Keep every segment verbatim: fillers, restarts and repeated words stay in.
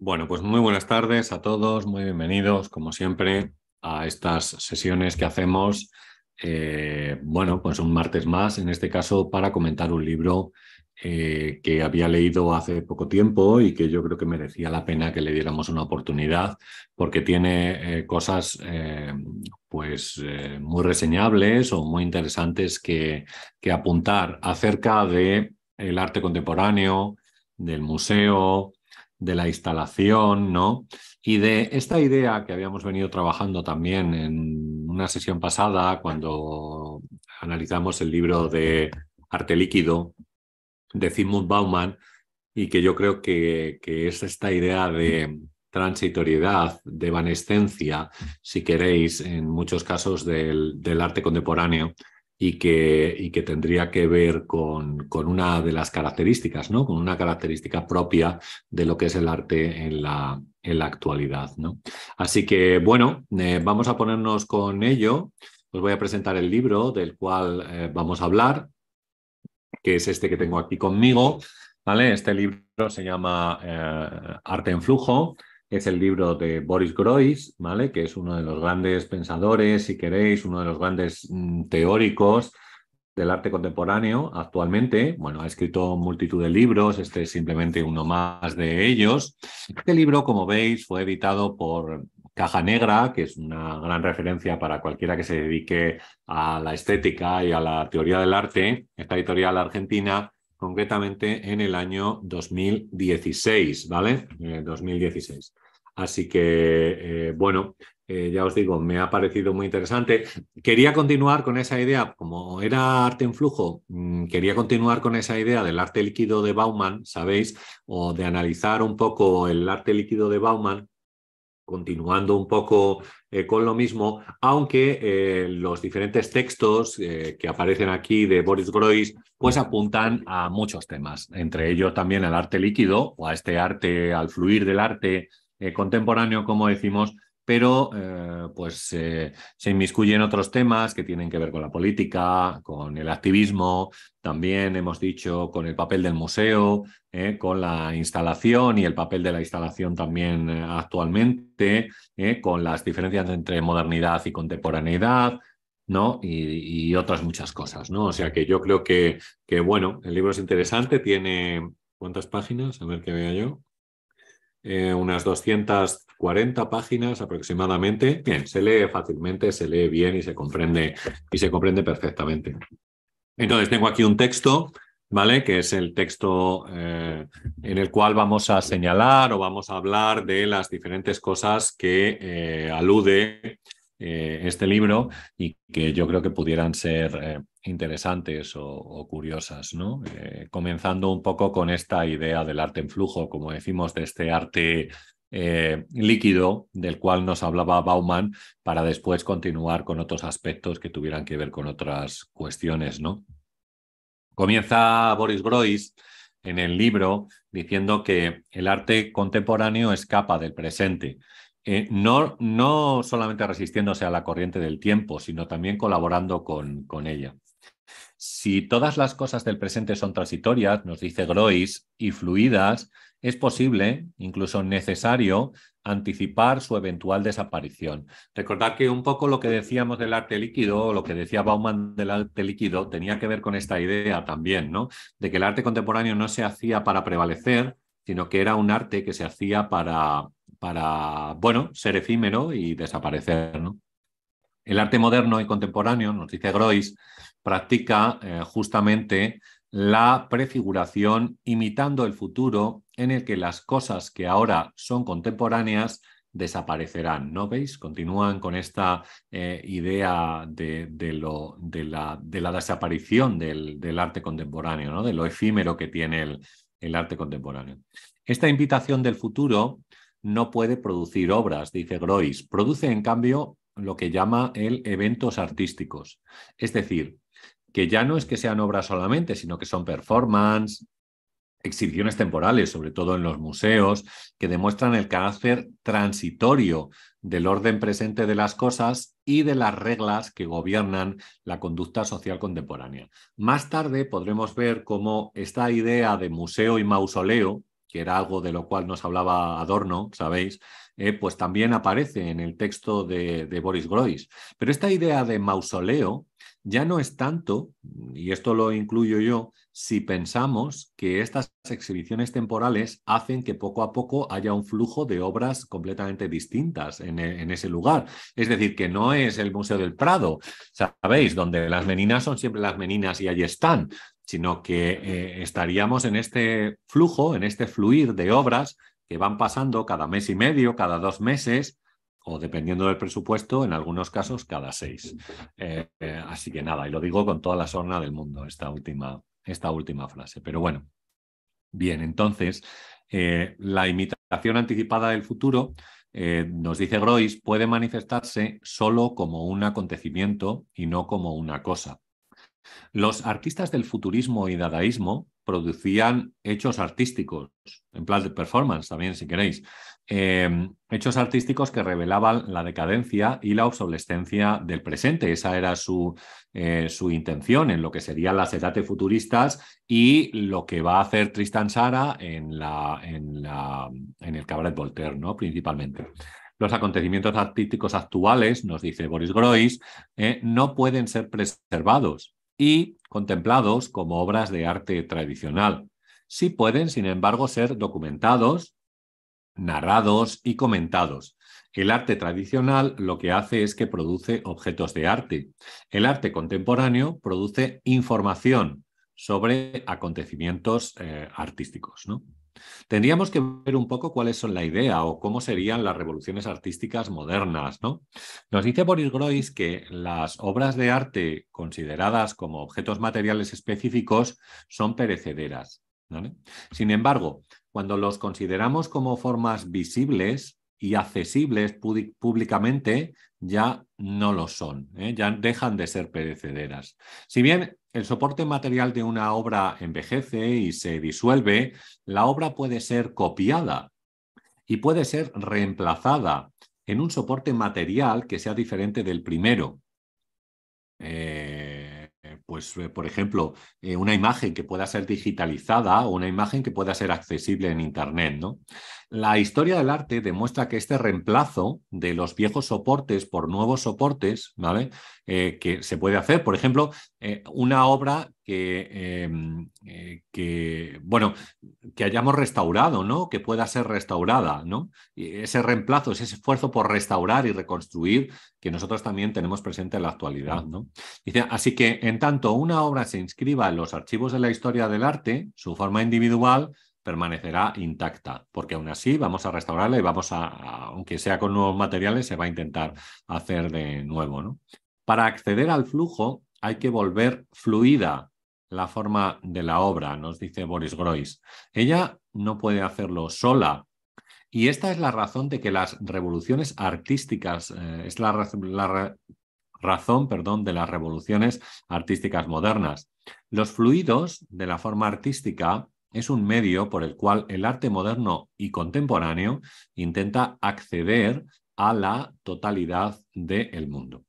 Bueno, pues muy buenas tardes a todos, muy bienvenidos, como siempre, a estas sesiones que hacemos, eh, bueno, pues un martes más, en este caso para comentar un libro eh, que había leído hace poco tiempo y que yo creo que merecía la pena que le diéramos una oportunidad, porque tiene eh, cosas eh, pues eh, muy reseñables o muy interesantes que, que apuntar acerca de el arte contemporáneo, del museo, de la instalación, ¿no? Y de esta idea que habíamos venido trabajando también en una sesión pasada cuando analizamos el libro de Arte Líquido de Zygmunt Bauman, y que yo creo que, que es esta idea de transitoriedad, de evanescencia, si queréis, en muchos casos del, del arte contemporáneo, y que, y que tendría que ver con, con una de las características, ¿no? Con una característica propia de lo que es el arte en la, en la actualidad, ¿no? Así que, bueno, eh, vamos a ponernos con ello. Os voy a presentar el libro del cual eh, vamos a hablar, que es este que tengo aquí conmigo, ¿vale? Este libro se llama eh, Arte en flujo. Es el libro de Boris Groys, ¿vale? Que es uno de los grandes pensadores, si queréis, uno de los grandes teóricos del arte contemporáneo actualmente. Bueno, ha escrito multitud de libros, este es simplemente uno más de ellos. Este libro, como veis, fue editado por Caja Negra, que es una gran referencia para cualquiera que se dedique a la estética y a la teoría del arte, esta editorial argentina, concretamente en el año dos mil dieciséis, ¿vale? Eh, dos mil dieciséis. Así que, eh, bueno, eh, ya os digo, me ha parecido muy interesante. Quería continuar con esa idea, como era arte en flujo, mmm, quería continuar con esa idea del arte líquido de Bauman, ¿sabéis? O de analizar un poco el arte líquido de Bauman, continuando un poco eh, con lo mismo, aunque eh, los diferentes textos eh, que aparecen aquí de Boris Groys pues apuntan a muchos temas, entre ellos también al arte líquido o a este arte, al fluir del arte eh, contemporáneo, como decimos, pero eh, pues eh, se inmiscuyen otros temas que tienen que ver con la política, con el activismo, también hemos dicho con el papel del museo, eh, con la instalación y el papel de la instalación también eh, actualmente, eh, con las diferencias entre modernidad y contemporaneidad, ¿no? Y, y otras muchas cosas, ¿no? O sea que yo creo que, que, bueno, el libro es interesante, tiene... ¿Cuántas páginas? A ver qué veo yo. Eh, unas doscientas cuarenta páginas aproximadamente. Bien, se lee fácilmente, se lee bien y se comprende, y se comprende perfectamente. Entonces tengo aquí un texto, ¿vale? Que es el texto eh, en el cual vamos a señalar o vamos a hablar de las diferentes cosas que eh, alude eh, este libro y que yo creo que pudieran ser eh, interesantes o, o curiosas, ¿no? Eh, comenzando un poco con esta idea del arte en flujo, como decimos, de este arte eh, líquido del cual nos hablaba Bauman, para después continuar con otros aspectos que tuvieran que ver con otras cuestiones, ¿no? Comienza Boris Groys en el libro diciendo que el arte contemporáneo escapa del presente. Eh, no, no solamente resistiéndose a la corriente del tiempo, sino también colaborando con, con ella. Si todas las cosas del presente son transitorias, nos dice Groys, y fluidas, es posible, incluso necesario, anticipar su eventual desaparición. Recordad que un poco lo que decíamos del arte líquido, lo que decía Bauman del arte líquido, tenía que ver con esta idea también, ¿no? De que el arte contemporáneo no se hacía para prevalecer, sino que era un arte que se hacía para... para, bueno, ser efímero y desaparecer, ¿no? El arte moderno y contemporáneo, nos dice Groys, practica eh, justamente la prefiguración imitando el futuro en el que las cosas que ahora son contemporáneas desaparecerán, ¿no veis? Continúan con esta eh, idea de, de, lo, de, la, de la desaparición del, del arte contemporáneo, ¿no? De lo efímero que tiene el, el arte contemporáneo. Esta invitación del futuro no puede producir obras, dice Groys. Produce, en cambio, lo que llama el eventos artísticos. Es decir, que ya no es que sean obras solamente, sino que son performance, exhibiciones temporales, sobre todo en los museos, que demuestran el carácter transitorio del orden presente de las cosas y de las reglas que gobiernan la conducta social contemporánea. Más tarde podremos ver cómo esta idea de museo y mausoleo, que era algo de lo cual nos hablaba Adorno, ¿sabéis? Eh, pues también aparece en el texto de, de Boris Groys. Pero esta idea de mausoleo ya no es tanto, y esto lo incluyo yo, si pensamos que estas exhibiciones temporales hacen que poco a poco haya un flujo de obras completamente distintas en, en ese lugar. Es decir, que no es el Museo del Prado, ¿sabéis? Donde las meninas son siempre las meninas y ahí están, sino que eh, estaríamos en este flujo, en este fluir de obras que van pasando cada mes y medio, cada dos meses, o dependiendo del presupuesto, en algunos casos cada seis. Eh, eh, así que nada, y lo digo con toda la sorna del mundo, esta última, esta última frase. Pero bueno, bien, entonces, eh, la imitación anticipada del futuro, eh, nos dice Groys, puede manifestarse solo como un acontecimiento y no como una cosa. Los artistas del futurismo y dadaísmo producían hechos artísticos, en plan de performance también, si queréis, eh, hechos artísticos que revelaban la decadencia y la obsolescencia del presente. Esa era su, eh, su intención en lo que serían las edades futuristas y lo que va a hacer Tristan Tzara en, la, en, la, en el Cabaret Voltaire, ¿no? Principalmente. Los acontecimientos artísticos actuales, nos dice Boris Groys, eh, no pueden ser preservados y contemplados como obras de arte tradicional. Sí pueden, sin embargo, ser documentados, narrados y comentados. El arte tradicional lo que hace es que produce objetos de arte. El arte contemporáneo produce información sobre acontecimientos eh, artísticos, ¿no? Tendríamos que ver un poco cuáles son la idea o cómo serían las revoluciones artísticas modernas, ¿no? Nos dice Boris Groys que las obras de arte consideradas como objetos materiales específicos son perecederas, ¿vale? Sin embargo, cuando los consideramos como formas visibles y accesibles públicamente, ya no lo son, ¿eh? Ya dejan de ser perecederas. Si bien el soporte material de una obra envejece y se disuelve, la obra puede ser copiada y puede ser reemplazada en un soporte material que sea diferente del primero. Eh, pues, por ejemplo, eh, una imagen que pueda ser digitalizada o una imagen que pueda ser accesible en Internet, ¿no? La historia del arte demuestra que este reemplazo de los viejos soportes por nuevos soportes, ¿vale? Eh, que se puede hacer, por ejemplo, eh, una obra que, eh, eh, que, bueno, que hayamos restaurado, ¿no? Que pueda ser restaurada, ¿no? Y ese reemplazo, ese esfuerzo por restaurar y reconstruir que nosotros también tenemos presente en la actualidad, ¿no? Dice, así que, en tanto una obra se inscriba en los archivos de la historia del arte, su forma individual permanecerá intacta, porque aún así vamos a restaurarla y vamos a, aunque sea con nuevos materiales, se va a intentar hacer de nuevo, ¿no? Para acceder al flujo hay que volver fluida la forma de la obra, nos dice Boris Groys. Ella no puede hacerlo sola. Y esta es la razón de que las revoluciones artísticas, eh, es la, la razón, perdón, de las revoluciones artísticas modernas. Los fluidos de la forma artística es un medio por el cual el arte moderno y contemporáneo intenta acceder a la totalidad del mundo.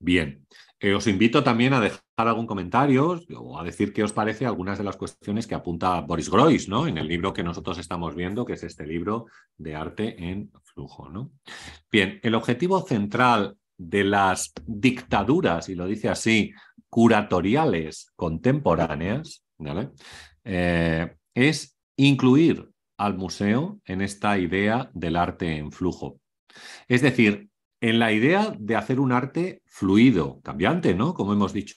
Bien, eh, os invito también a dejar algún comentario o a decir qué os parece algunas de las cuestiones que apunta Boris Groys, ¿no? En el libro que nosotros estamos viendo, que es este libro de Arte en Flujo, ¿no? Bien, el objetivo central de las dictaduras, y lo dice así, curatoriales contemporáneas, ¿vale? Eh, es incluir al museo en esta idea del arte en flujo. Es decir, en la idea de hacer un arte fluido, cambiante, ¿no? Como hemos dicho,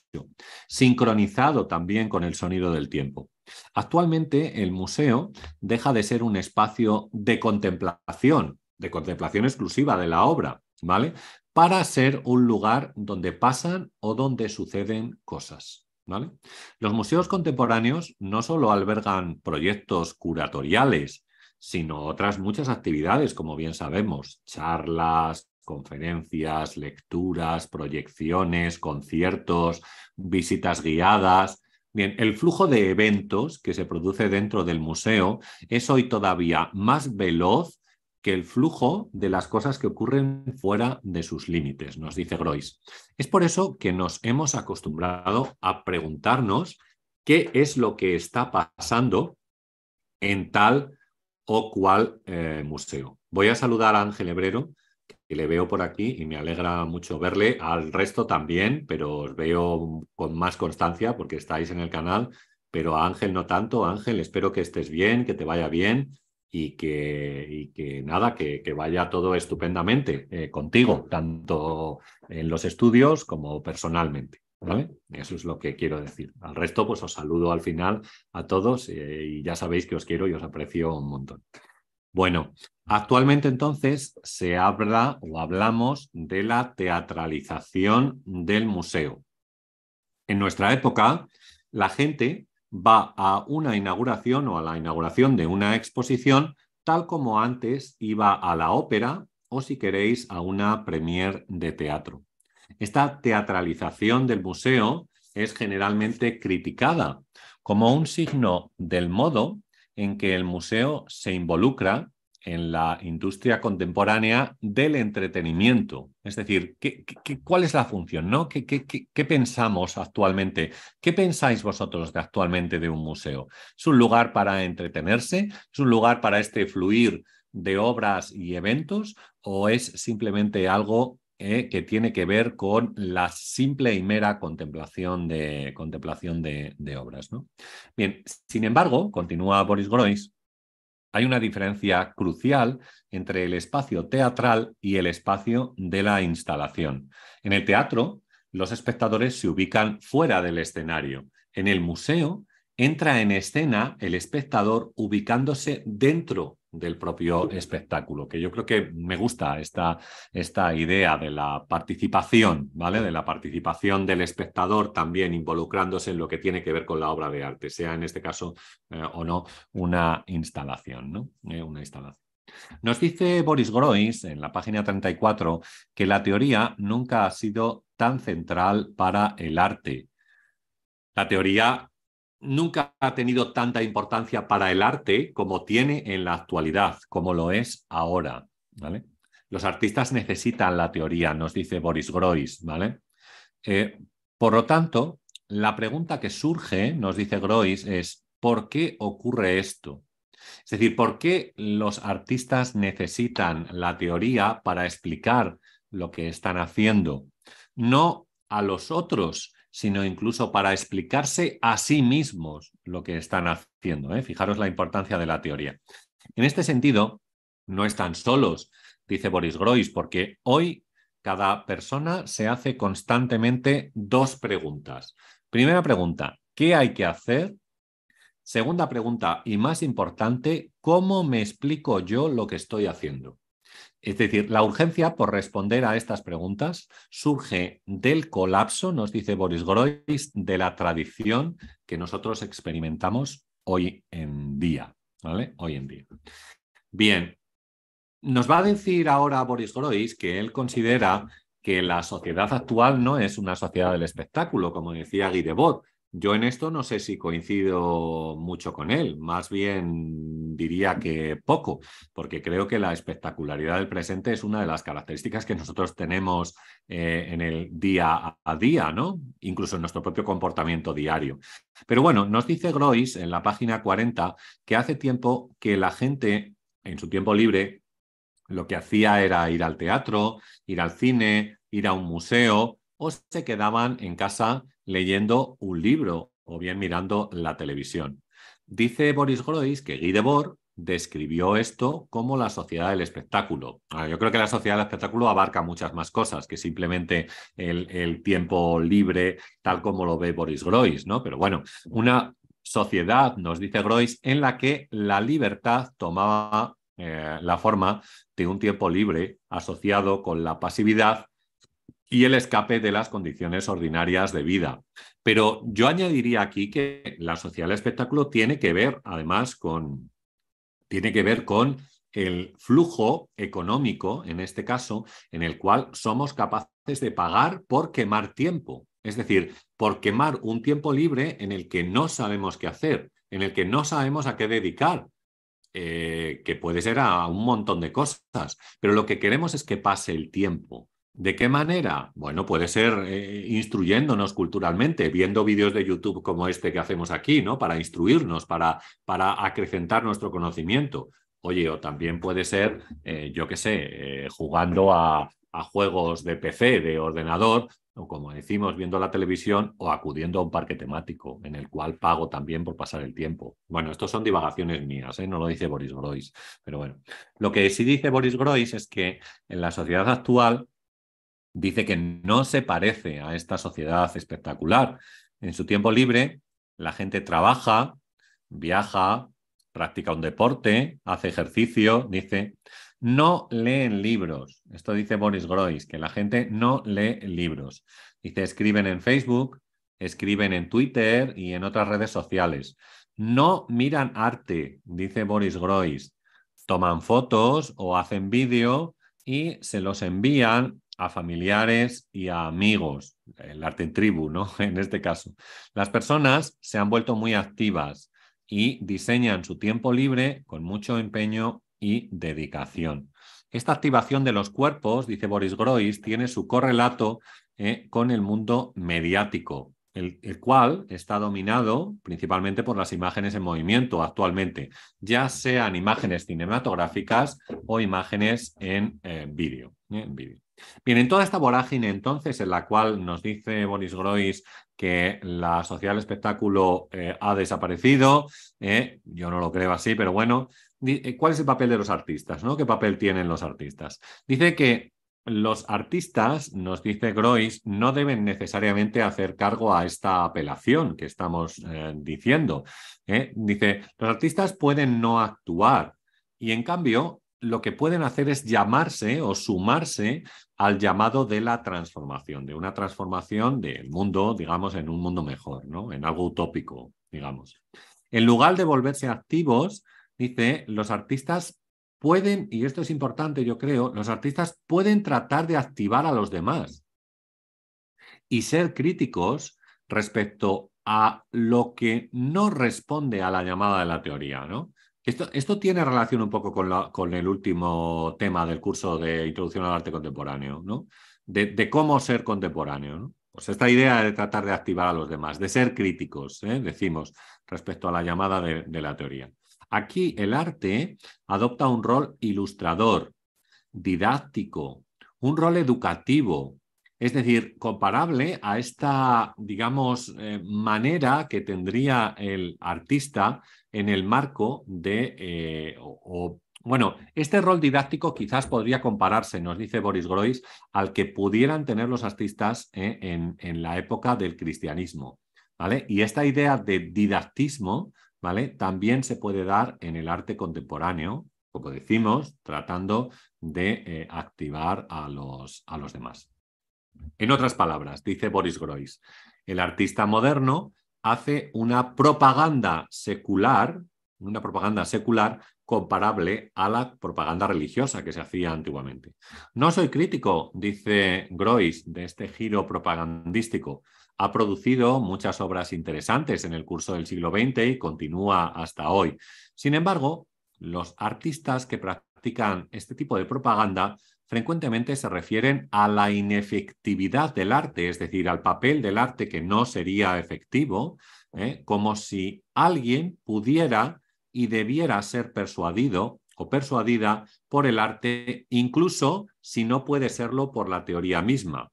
sincronizado también con el sonido del tiempo. Actualmente el museo deja de ser un espacio de contemplación, de contemplación exclusiva de la obra, ¿vale? Para ser un lugar donde pasan o donde suceden cosas, ¿vale? Los museos contemporáneos no solo albergan proyectos curatoriales, sino otras muchas actividades, como bien sabemos, charlas, conferencias, lecturas, proyecciones, conciertos, visitas guiadas. Bien, el flujo de eventos que se produce dentro del museo es hoy todavía más veloz que el flujo de las cosas que ocurren fuera de sus límites, nos dice Groys. Es por eso que nos hemos acostumbrado a preguntarnos qué es lo que está pasando en tal o cual eh, museo. Voy a saludar a Ángel Hebrero, que le veo por aquí y me alegra mucho verle, al resto también, pero os veo con más constancia porque estáis en el canal, pero a Ángel no tanto. Ángel, espero que estés bien, que te vaya bien y que, y que nada, que, que vaya todo estupendamente eh, contigo, tanto en los estudios como personalmente, ¿vale? Eso es lo que quiero decir. Al resto, pues os saludo al final a todos eh, y ya sabéis que os quiero y os aprecio un montón. Bueno, actualmente entonces se habla o hablamos de la teatralización del museo. En nuestra época, la gente va a una inauguración o a la inauguración de una exposición tal como antes iba a la ópera o, si queréis, a una premier de teatro. Esta teatralización del museo es generalmente criticada como un signo del modo en que el museo se involucra en la industria contemporánea del entretenimiento. Es decir, ¿qué, qué, ¿cuál es la función, ¿no? ¿Qué, qué, qué, ¿Qué pensamos actualmente? ¿Qué pensáis vosotros de actualmente de un museo? ¿Es un lugar para entretenerse? ¿Es un lugar para este fluir de obras y eventos? ¿O es simplemente algo eh, que tiene que ver con la simple y mera contemplación de, contemplación de, de obras, ¿no? Bien, sin embargo, continúa Boris Groys, hay una diferencia crucial entre el espacio teatral y el espacio de la instalación. En el teatro, los espectadores se ubican fuera del escenario. En el museo, entra en escena el espectador ubicándose dentro del propio espectáculo, que yo creo que me gusta esta, esta idea de la participación, ¿vale? De la participación del espectador también involucrándose en lo que tiene que ver con la obra de arte, sea en este caso eh, o no una instalación, ¿no? Eh, una instalación. Nos dice Boris Groys en la página treinta y cuatro que la teoría nunca ha sido tan central para el arte. La teoría nunca ha tenido tanta importancia para el arte como tiene en la actualidad, como lo es ahora, ¿vale? Los artistas necesitan la teoría, nos dice Boris Groys, ¿vale? Eh, por lo tanto, la pregunta que surge, nos dice Groys, es ¿por qué ocurre esto? Es decir, ¿por qué los artistas necesitan la teoría para explicar lo que están haciendo? No a los otros, sino incluso para explicarse a sí mismos lo que están haciendo, ¿eh? Fijaros la importancia de la teoría. En este sentido, no están solos, dice Boris Groys, porque hoy cada persona se hace constantemente dos preguntas. Primera pregunta, ¿qué hay que hacer? Segunda pregunta, y más importante, ¿cómo me explico yo lo que estoy haciendo? Es decir, la urgencia por responder a estas preguntas surge del colapso, nos dice Boris Groys, de la tradición que nosotros experimentamos hoy en día, ¿vale? Hoy en día. Bien, nos va a decir ahora Boris Groys que él considera que la sociedad actual no es una sociedad del espectáculo, como decía Guy Debord. Yo en esto no sé si coincido mucho con él, más bien diría que poco, porque creo que la espectacularidad del presente es una de las características que nosotros tenemos eh, en el día a día, ¿no? Incluso en nuestro propio comportamiento diario. Pero bueno, nos dice Groys en la página cuarenta que hace tiempo que la gente, en su tiempo libre, lo que hacía era ir al teatro, ir al cine, ir a un museo, o se quedaban en casa leyendo un libro o bien mirando la televisión. Dice Boris Groys que Guy Debord describió esto como la sociedad del espectáculo. Ahora, yo creo que la sociedad del espectáculo abarca muchas más cosas que simplemente el, el tiempo libre, tal como lo ve Boris Groys, ¿no? Pero bueno, una sociedad, nos dice Groys, en la que la libertad tomaba eh, la forma de un tiempo libre asociado con la pasividad y el escape de las condiciones ordinarias de vida. Pero yo añadiría aquí que la sociedad del espectáculo tiene que ver, además, con, tiene que ver con el flujo económico, en este caso, en el cual somos capaces de pagar por quemar tiempo. Es decir, por quemar un tiempo libre en el que no sabemos qué hacer, en el que no sabemos a qué dedicar. Eh, que puede ser a un montón de cosas, pero lo que queremos es que pase el tiempo. ¿De qué manera? Bueno, puede ser eh, instruyéndonos culturalmente, viendo vídeos de YouTube como este que hacemos aquí, ¿no? Para instruirnos, para, para acrecentar nuestro conocimiento. Oye, o también puede ser, eh, yo qué sé, eh, jugando a, a juegos de P C, de ordenador, o como decimos, viendo la televisión o acudiendo a un parque temático en el cual pago también por pasar el tiempo. Bueno, estos son divagaciones mías, ¿eh? No lo dice Boris Groys, pero bueno. Lo que sí dice Boris Groys es que en la sociedad actual dice que no se parece a esta sociedad espectacular. En su tiempo libre, la gente trabaja, viaja, practica un deporte, hace ejercicio, dice... No leen libros. Esto dice Boris Groys, que la gente no lee libros. Dice, escriben en Facebook, escriben en Twitter y en otras redes sociales. No miran arte, dice Boris Groys. Toman fotos o hacen vídeo y se los envían a familiares y a amigos. El arte en tribu, ¿no? En este caso. Las personas se han vuelto muy activas y diseñan su tiempo libre con mucho empeño y dedicación. Esta activación de los cuerpos, dice Boris Groys, tiene su correlato eh, con el mundo mediático, el, el cual está dominado principalmente por las imágenes en movimiento actualmente, ya sean imágenes cinematográficas o imágenes en eh, vídeo. Eh, Bien, en toda esta vorágine entonces en la cual nos dice Boris Groys que la sociedad del espectáculo eh, ha desaparecido, eh, yo no lo creo así, pero bueno... ¿Cuál es el papel de los artistas, ¿no? ¿Qué papel tienen los artistas? Dice que los artistas, nos dice Groys, no deben necesariamente hacer cargo a esta apelación que estamos eh, diciendo. ¿eh? Dice, los artistas pueden no actuar y en cambio lo que pueden hacer es llamarse o sumarse al llamado de la transformación, de una transformación del mundo, digamos, en un mundo mejor, ¿no? En algo utópico, digamos. En lugar de volverse activos, dice, los artistas pueden, y esto es importante yo creo, los artistas pueden tratar de activar a los demás y ser críticos respecto a lo que no responde a la llamada de la teoría, ¿no? Esto, esto tiene relación un poco con, la, con el último tema del curso de Introducción al Arte Contemporáneo, ¿no? De, de cómo ser contemporáneo, ¿no? Pues esta idea de tratar de activar a los demás, de ser críticos, ¿eh? Decimos, respecto a la llamada de, de la teoría. Aquí el arte adopta un rol ilustrador, didáctico, un rol educativo, es decir, comparable a esta, digamos, eh, manera que tendría el artista en el marco de... Eh, o, o, bueno, este rol didáctico quizás podría compararse, nos dice Boris Groys, al que pudieran tener los artistas eh, en, en la época del cristianismo, ¿vale? Y esta idea de didactismo... ¿Vale? También se puede dar en el arte contemporáneo, como decimos, tratando de eh, activar a los, a los demás. En otras palabras, dice Boris Groys, el artista moderno hace una propaganda secular, una propaganda secular comparable a la propaganda religiosa que se hacía antiguamente. No soy crítico, dice Groys, de este giro propagandístico. Ha producido muchas obras interesantes en el curso del siglo veinte y continúa hasta hoy. Sin embargo, los artistas que practican este tipo de propaganda frecuentemente se refieren a la inefectividad del arte, es decir, al papel del arte que no sería efectivo, ¿eh? Como si alguien pudiera y debiera ser persuadido o persuadida por el arte, incluso si no puede serlo por la teoría misma.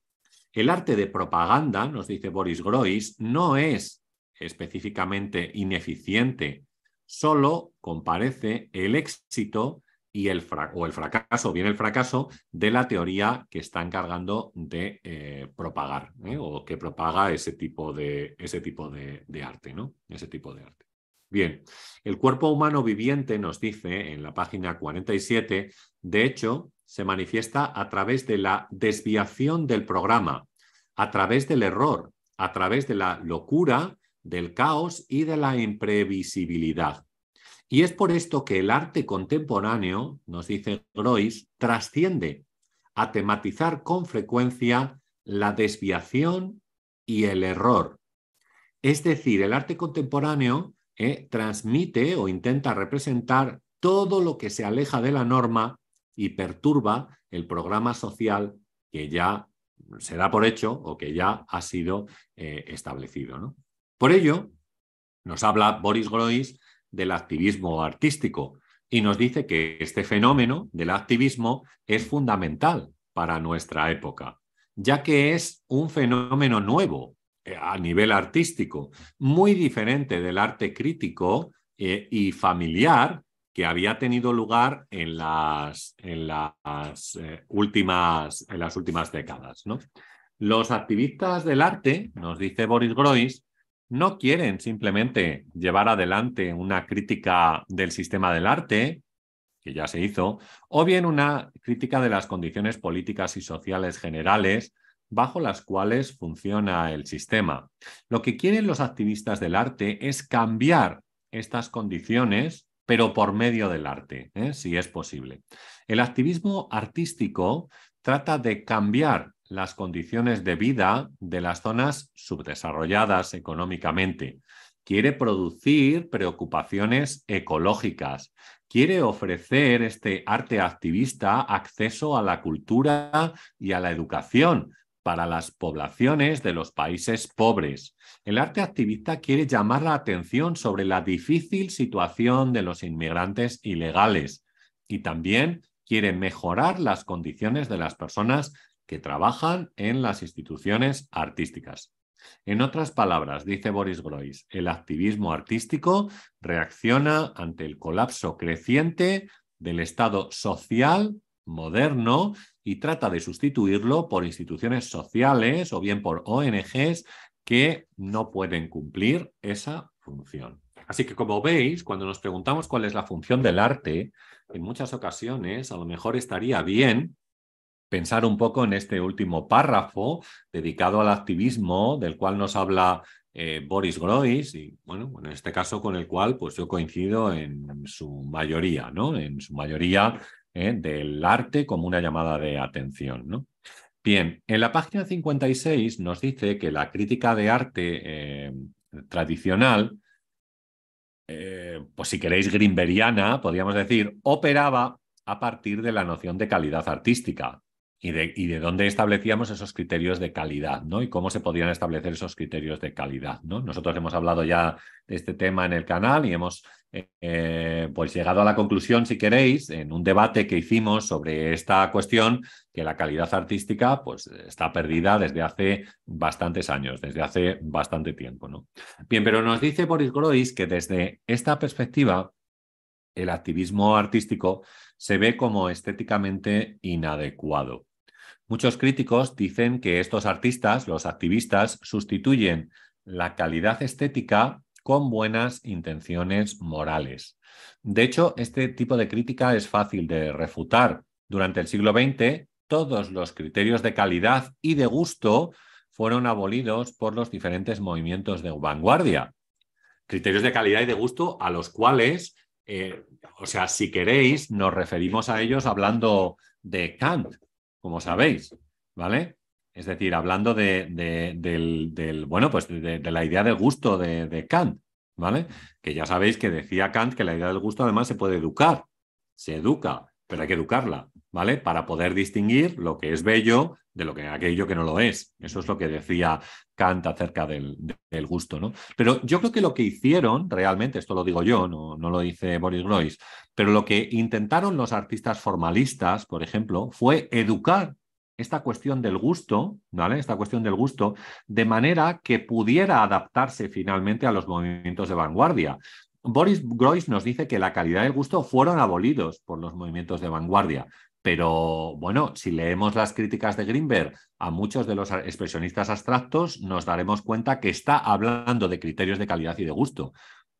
El arte de propaganda, nos dice Boris Groys, no es específicamente ineficiente, solo comparece el éxito y el fra- o el fracaso, bien el fracaso de la teoría que está encargando de eh, propagar, ¿eh? O que propaga ese tipo de, ese tipo de, de arte, ¿no? Ese tipo de arte. Bien, el cuerpo humano viviente, nos dice en la página cuarenta y siete, de hecho, se manifiesta a través de la desviación del programa, a través del error, a través de la locura, del caos y de la imprevisibilidad. Y es por esto que el arte contemporáneo, nos dice Groys, trasciende a tematizar con frecuencia la desviación y el error. Es decir, el arte contemporáneo eh, transmite o intenta representar todo lo que se aleja de la norma y perturba el programa social que ya se da por hecho o que ya ha sido eh, establecido, ¿no? Por ello, nos habla Boris Groys del activismo artístico y nos dice que este fenómeno del activismo es fundamental para nuestra época, ya que es un fenómeno nuevo a nivel artístico, muy diferente del arte crítico eh, y familiar que había tenido lugar en las, en las, eh, últimas, en las últimas décadas, ¿no? Los activistas del arte, nos dice Boris Groys, no quieren simplemente llevar adelante una crítica del sistema del arte, que ya se hizo, o bien una crítica de las condiciones políticas y sociales generales bajo las cuales funciona el sistema. Lo que quieren los activistas del arte es cambiar estas condiciones, pero por medio del arte, ¿eh? si es posible. El activismo artístico trata de cambiar las condiciones de vida de las zonas subdesarrolladas económicamente. Quiere producir preocupaciones ecológicas. Quiere ofrecer este arte activista acceso a la cultura y a la educación para las poblaciones de los países pobres. El arte activista quiere llamar la atención sobre la difícil situación de los inmigrantes ilegales y también quiere mejorar las condiciones de las personas que trabajan en las instituciones artísticas. En otras palabras, dice Boris Groys, el activismo artístico reacciona ante el colapso creciente del Estado social moderno y trata de sustituirlo por instituciones sociales o bien por O N Ges que no pueden cumplir esa función. Así que, como veis, cuando nos preguntamos cuál es la función del arte, en muchas ocasiones a lo mejor estaría bien pensar un poco en este último párrafo dedicado al activismo del cual nos habla eh, Boris Groys y, bueno, en este caso con el cual pues, yo coincido en su mayoría, ¿no? En su mayoría Eh, del arte como una llamada de atención, ¿no? Bien, en la página cincuenta y seis nos dice que la crítica de arte eh, tradicional, eh, pues si queréis greenbergiana, podríamos decir, operaba a partir de la noción de calidad artística y de, y de dónde establecíamos esos criterios de calidad, ¿no? Y cómo se podían establecer esos criterios de calidad, ¿no? Nosotros hemos hablado ya de este tema en el canal y hemos Eh, pues llegado a la conclusión, si queréis, en un debate que hicimos sobre esta cuestión, que la calidad artística pues, está perdida desde hace bastantes años, desde hace bastante tiempo, ¿no? Bien, pero nos dice Boris Groys que desde esta perspectiva el activismo artístico se ve como estéticamente inadecuado. Muchos críticos dicen que estos artistas, los activistas, sustituyen la calidad estética con buenas intenciones morales. De hecho, este tipo de crítica es fácil de refutar. Durante el siglo veinte, todos los criterios de calidad y de gusto fueron abolidos por los diferentes movimientos de vanguardia. Criterios de calidad y de gusto a los cuales, eh, o sea, si queréis, nos referimos a ellos hablando de Kant, como sabéis, ¿vale? Es decir, hablando de, de, del, del, bueno, pues de, de la idea del gusto de, de Kant, ¿vale? Que ya sabéis que decía Kant que la idea del gusto además se puede educar, se educa, pero hay que educarla, ¿vale? Para poder distinguir lo que es bello de lo que, aquello que no lo es. Eso es lo que decía Kant acerca del, del gusto, ¿no? Pero yo creo que lo que hicieron realmente, esto lo digo yo, no, no lo dice Boris Groys, pero lo que intentaron los artistas formalistas, por ejemplo, fue educar esta cuestión del gusto, ¿vale? Esta cuestión del gusto, de manera que pudiera adaptarse finalmente a los movimientos de vanguardia. Boris Groys nos dice que la calidad y el gusto fueron abolidos por los movimientos de vanguardia, pero bueno, si leemos las críticas de Greenberg a muchos de los expresionistas abstractos, nos daremos cuenta que está hablando de criterios de calidad y de gusto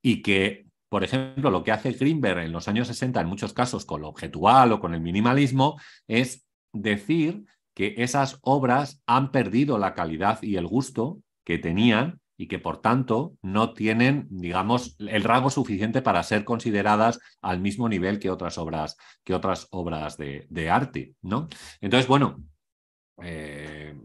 y que, por ejemplo, lo que hace Greenberg en los años sesenta, en muchos casos con lo objetual o con el minimalismo, es decir que esas obras han perdido la calidad y el gusto que tenían y que, por tanto, no tienen, digamos, el rango suficiente para ser consideradas al mismo nivel que otras obras, que otras obras de, de arte, ¿no? Entonces, bueno, eh,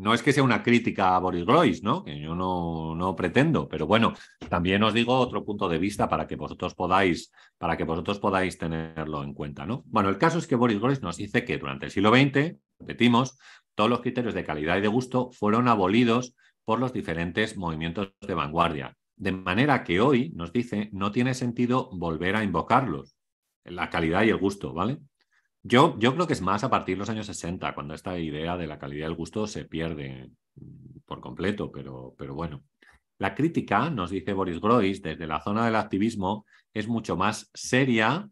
no es que sea una crítica a Boris Groys, ¿no? Que yo no, no pretendo, pero bueno, también os digo otro punto de vista para que vosotros podáis, para que vosotros podáis tenerlo en cuenta, ¿no? Bueno, el caso es que Boris Groys nos dice que durante el siglo veinte, repetimos, todos los criterios de calidad y de gusto fueron abolidos por los diferentes movimientos de vanguardia, de manera que hoy, nos dice, no tiene sentido volver a invocarlos, la calidad y el gusto, ¿vale? Yo, yo creo que es más a partir de los años sesenta, cuando esta idea de la calidad y el gusto se pierde por completo, pero, pero bueno. La crítica, nos dice Boris Groys, desde la zona del activismo, es mucho más seria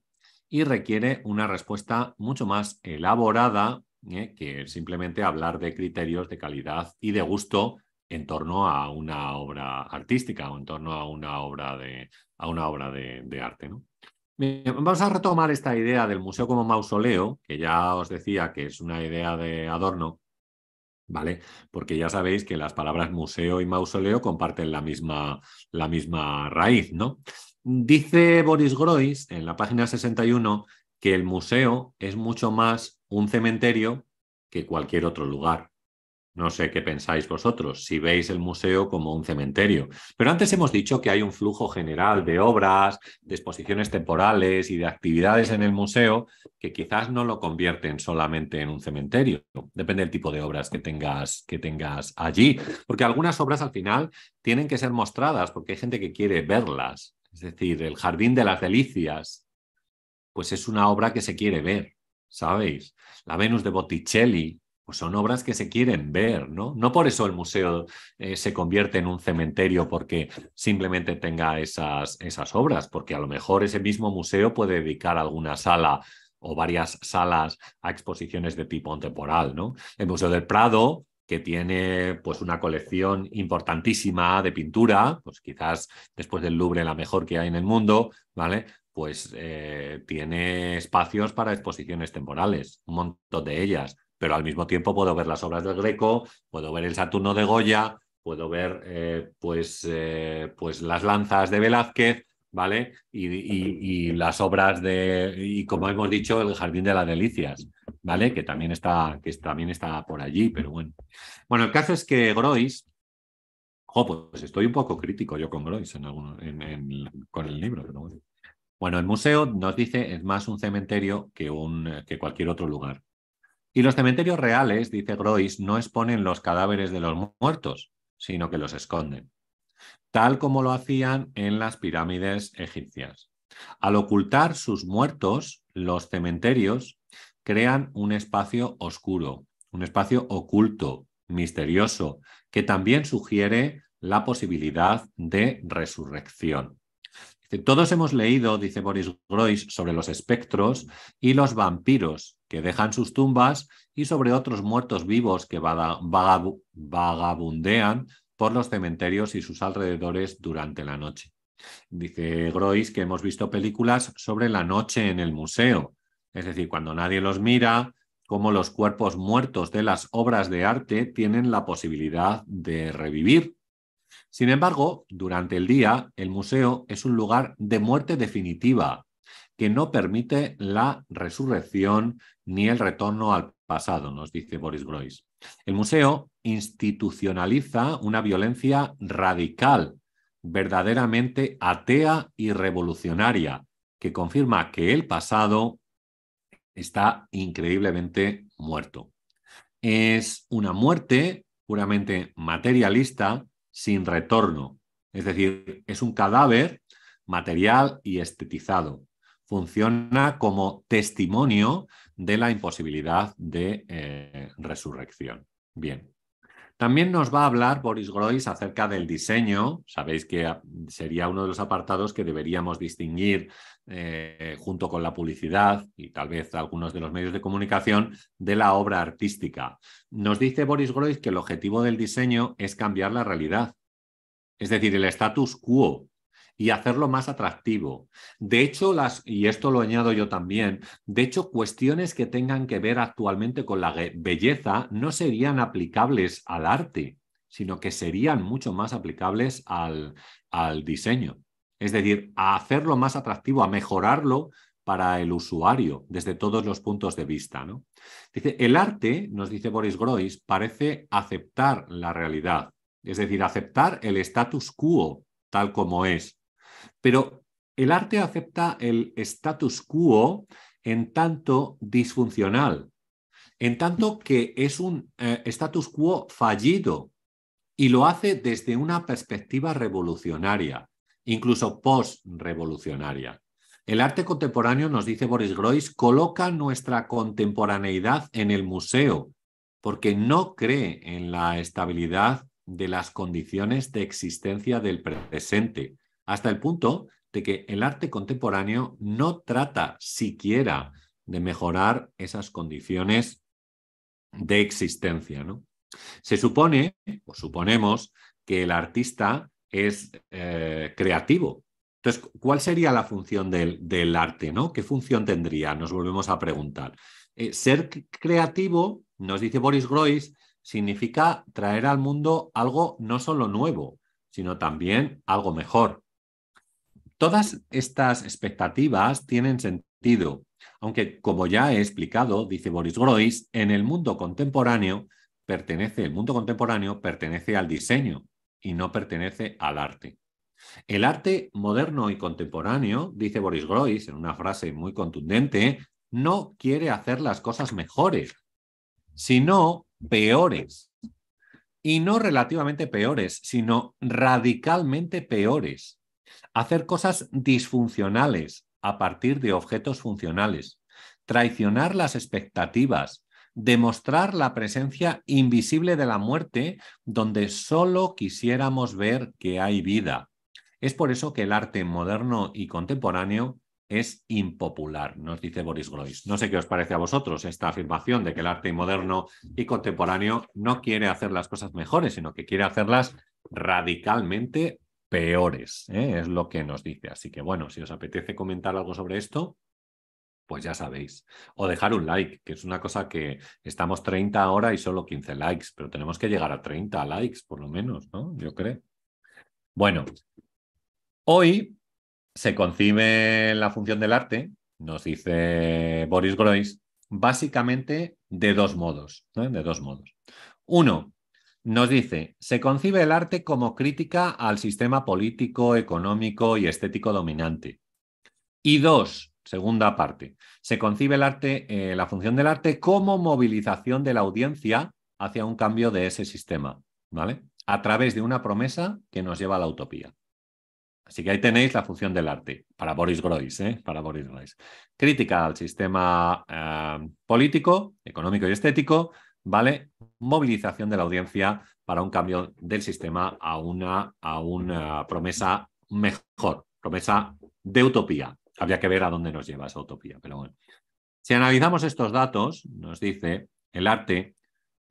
y requiere una respuesta mucho más elaborada eh, que simplemente hablar de criterios de calidad y de gusto en torno a una obra artística o en torno a una obra de, a una obra de, de arte, ¿no? Vamos a retomar esta idea del museo como mausoleo, que ya os decía que es una idea de Adorno, ¿vale? Porque ya sabéis que las palabras museo y mausoleo comparten la misma, la misma raíz, ¿no? Dice Boris Groys, en la página sesenta y uno, que el museo es mucho más un cementerio que cualquier otro lugar. No sé qué pensáis vosotros, si veis el museo como un cementerio. Pero antes hemos dicho que hay un flujo general de obras, de exposiciones temporales y de actividades en el museo que quizás no lo convierten solamente en un cementerio. Depende del tipo de obras que tengas, que tengas allí. Porque algunas obras al final tienen que ser mostradas porque hay gente que quiere verlas. Es decir, el Jardín de las Delicias, pues es una obra que se quiere ver, ¿sabéis? La Venus de Botticelli, pues son obras que se quieren ver, ¿no? No por eso el museo eh, se convierte en un cementerio porque simplemente tenga esas, esas obras, porque a lo mejor ese mismo museo puede dedicar alguna sala o varias salas a exposiciones de tipo temporal, ¿no? El Museo del Prado, que tiene pues una colección importantísima de pintura, pues quizás después del Louvre la mejor que hay en el mundo, ¿vale? Pues eh, tiene espacios para exposiciones temporales, un montón de ellas. Pero al mismo tiempo puedo ver las obras del Greco, puedo ver el Saturno de Goya, puedo ver eh, pues, eh, pues las lanzas de Velázquez, ¿vale? Y, y, y las obras de, y como hemos dicho, el Jardín de las Delicias, ¿vale? Que también está, que también está por allí, pero bueno. Bueno, el caso es que Groys, jo, pues estoy un poco crítico yo con Groys en algunos, en, en, con el libro, pero bueno. Bueno, el museo, nos dice, es más un cementerio que, un, que cualquier otro lugar. Y los cementerios reales, dice Groys, no exponen los cadáveres de los muertos, sino que los esconden, tal como lo hacían en las pirámides egipcias. Al ocultar sus muertos, los cementerios crean un espacio oscuro, un espacio oculto, misterioso, que también sugiere la posibilidad de resurrección. Todos hemos leído, dice Boris Groys, sobre los espectros y los vampiros que dejan sus tumbas y sobre otros muertos vivos que vagabundean por los cementerios y sus alrededores durante la noche. Dice Groys que hemos visto películas sobre la noche en el museo, es decir, cuando nadie los mira, cómo los cuerpos muertos de las obras de arte tienen la posibilidad de revivir. Sin embargo, durante el día, el museo es un lugar de muerte definitiva que no permite la resurrección ni el retorno al pasado, nos dice Boris Groys. El museo institucionaliza una violencia radical, verdaderamente atea y revolucionaria, que confirma que el pasado está increíblemente muerto. Es una muerte puramente materialista, sin retorno, es decir, es un cadáver material y estetizado. Funciona como testimonio de la imposibilidad de eh, resurrección. Bien. También nos va a hablar Boris Groys acerca del diseño. Sabéis que sería uno de los apartados que deberíamos distinguir eh, junto con la publicidad y tal vez algunos de los medios de comunicación de la obra artística. Nos dice Boris Groys que el objetivo del diseño es cambiar la realidad, es decir, el status quo, y hacerlo más atractivo. De hecho, las, y esto lo añado yo también, de hecho, cuestiones que tengan que ver actualmente con la belleza no serían aplicables al arte, sino que serían mucho más aplicables al, al diseño. Es decir, a hacerlo más atractivo, a mejorarlo para el usuario, desde todos los puntos de vista, ¿no? Dice, el arte, nos dice Boris Groys, parece aceptar la realidad, es decir, aceptar el status quo tal como es. Pero el arte acepta el status quo en tanto disfuncional, en tanto que es un eh, status quo fallido, y lo hace desde una perspectiva revolucionaria, incluso post-revolucionaria. El arte contemporáneo, nos dice Boris Groys, coloca nuestra contemporaneidad en el museo, porque no cree en la estabilidad de las condiciones de existencia del presente, hasta el punto de que el arte contemporáneo no trata siquiera de mejorar esas condiciones de existencia, ¿no? Se supone, o suponemos, que el artista es eh, creativo. Entonces, ¿cuál sería la función del, del arte, ¿no? ¿Qué función tendría? Nos volvemos a preguntar. Eh, ser creativo, nos dice Boris Groys, significa traer al mundo algo no solo nuevo, sino también algo mejor. Todas estas expectativas tienen sentido, aunque, como ya he explicado, dice Boris Groys, en el mundo contemporáneo pertenece, el mundo contemporáneo pertenece al diseño y no pertenece al arte. El arte moderno y contemporáneo, dice Boris Groys en una frase muy contundente, no quiere hacer las cosas mejores, sino peores. Y no relativamente peores, sino radicalmente peores. Hacer cosas disfuncionales a partir de objetos funcionales, traicionar las expectativas, demostrar la presencia invisible de la muerte donde solo quisiéramos ver que hay vida. Es por eso que el arte moderno y contemporáneo es impopular, nos dice Boris Groys. No sé qué os parece a vosotros esta afirmación de que el arte moderno y contemporáneo no quiere hacer las cosas mejores, sino que quiere hacerlas radicalmente peores, ¿eh? Es lo que nos dice. Así que bueno, si os apetece comentar algo sobre esto, pues ya sabéis. O dejar un like, que es una cosa que estamos treinta ahora y solo quince likes, pero tenemos que llegar a treinta likes por lo menos, ¿no? Yo creo. Bueno, hoy se concibe la función del arte, nos dice Boris Groys, básicamente de dos modos, ¿eh? De dos modos. Uno, nos dice, se concibe el arte como crítica al sistema político, económico y estético dominante. Y dos, segunda parte, se concibe el arte, eh, la función del arte como movilización de la audiencia hacia un cambio de ese sistema, ¿vale? A través de una promesa que nos lleva a la utopía. Así que ahí tenéis la función del arte, para Boris Groys, ¿eh? Para Boris Groys. Crítica al sistema eh, político, económico y estético, ¿vale? Movilización de la audiencia para un cambio del sistema a una, a una promesa mejor, promesa de utopía. Habría que ver a dónde nos lleva esa utopía, pero bueno. Si analizamos estos datos, nos dice, el arte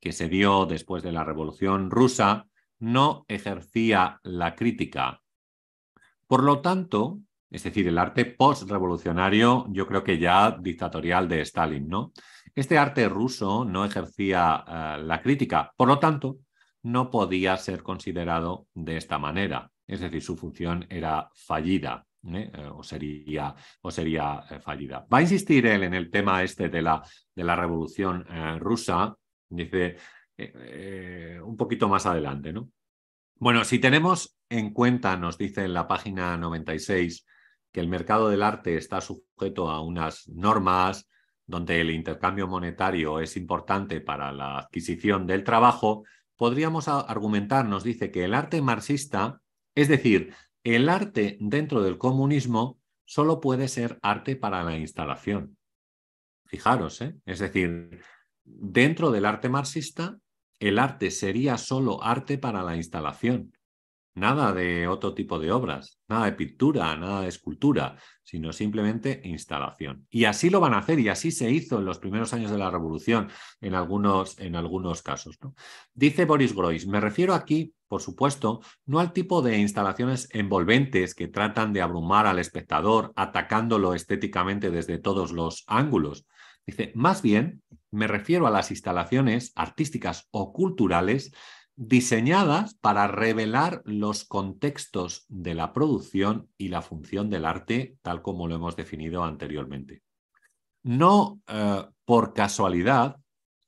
que se dio después de la Revolución Rusa no ejercía la crítica. Por lo tanto, es decir, el arte postrevolucionario, yo creo que ya dictatorial de Stalin, ¿no? Este arte ruso no ejercía uh, la crítica, por lo tanto, no podía ser considerado de esta manera. Es decir, su función era fallida. ¿Eh? O sería, o sería eh, fallida. Va a insistir él en el tema este de la, de la revolución eh, rusa, dice eh, eh, un poquito más adelante, ¿no? Bueno, si tenemos en cuenta, nos dice en la página noventa y seis, que el mercado del arte está sujeto a unas normas donde el intercambio monetario es importante para la adquisición del trabajo, podríamos argumentar, nos dice, que el arte marxista, es decir, el arte dentro del comunismo solo puede ser arte para la instalación. Fijaros, ¿eh? Es decir, dentro del arte marxista, el arte sería solo arte para la instalación. Nada de otro tipo de obras, nada de pintura, nada de escultura, sino simplemente instalación. Y así lo van a hacer, y así se hizo en los primeros años de la Revolución, en algunos, en algunos casos, ¿no? Dice Boris Groys, me refiero aquí, por supuesto, no al tipo de instalaciones envolventes que tratan de abrumar al espectador, atacándolo estéticamente desde todos los ángulos. Dice, más bien, me refiero a las instalaciones artísticas o culturales diseñadas para revelar los contextos de la producción y la función del arte, tal como lo hemos definido anteriormente. No eh, por casualidad,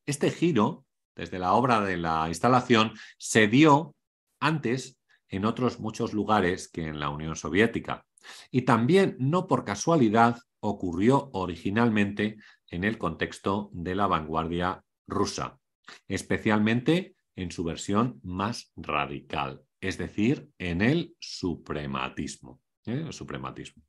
este giro, desde la obra de la instalación, se dio antes en otros muchos lugares que en la Unión Soviética. Y también, no por casualidad, ocurrió originalmente en el contexto de la vanguardia rusa, especialmente en su versión más radical, es decir, en el suprematismo. ¿eh? El suprematismo.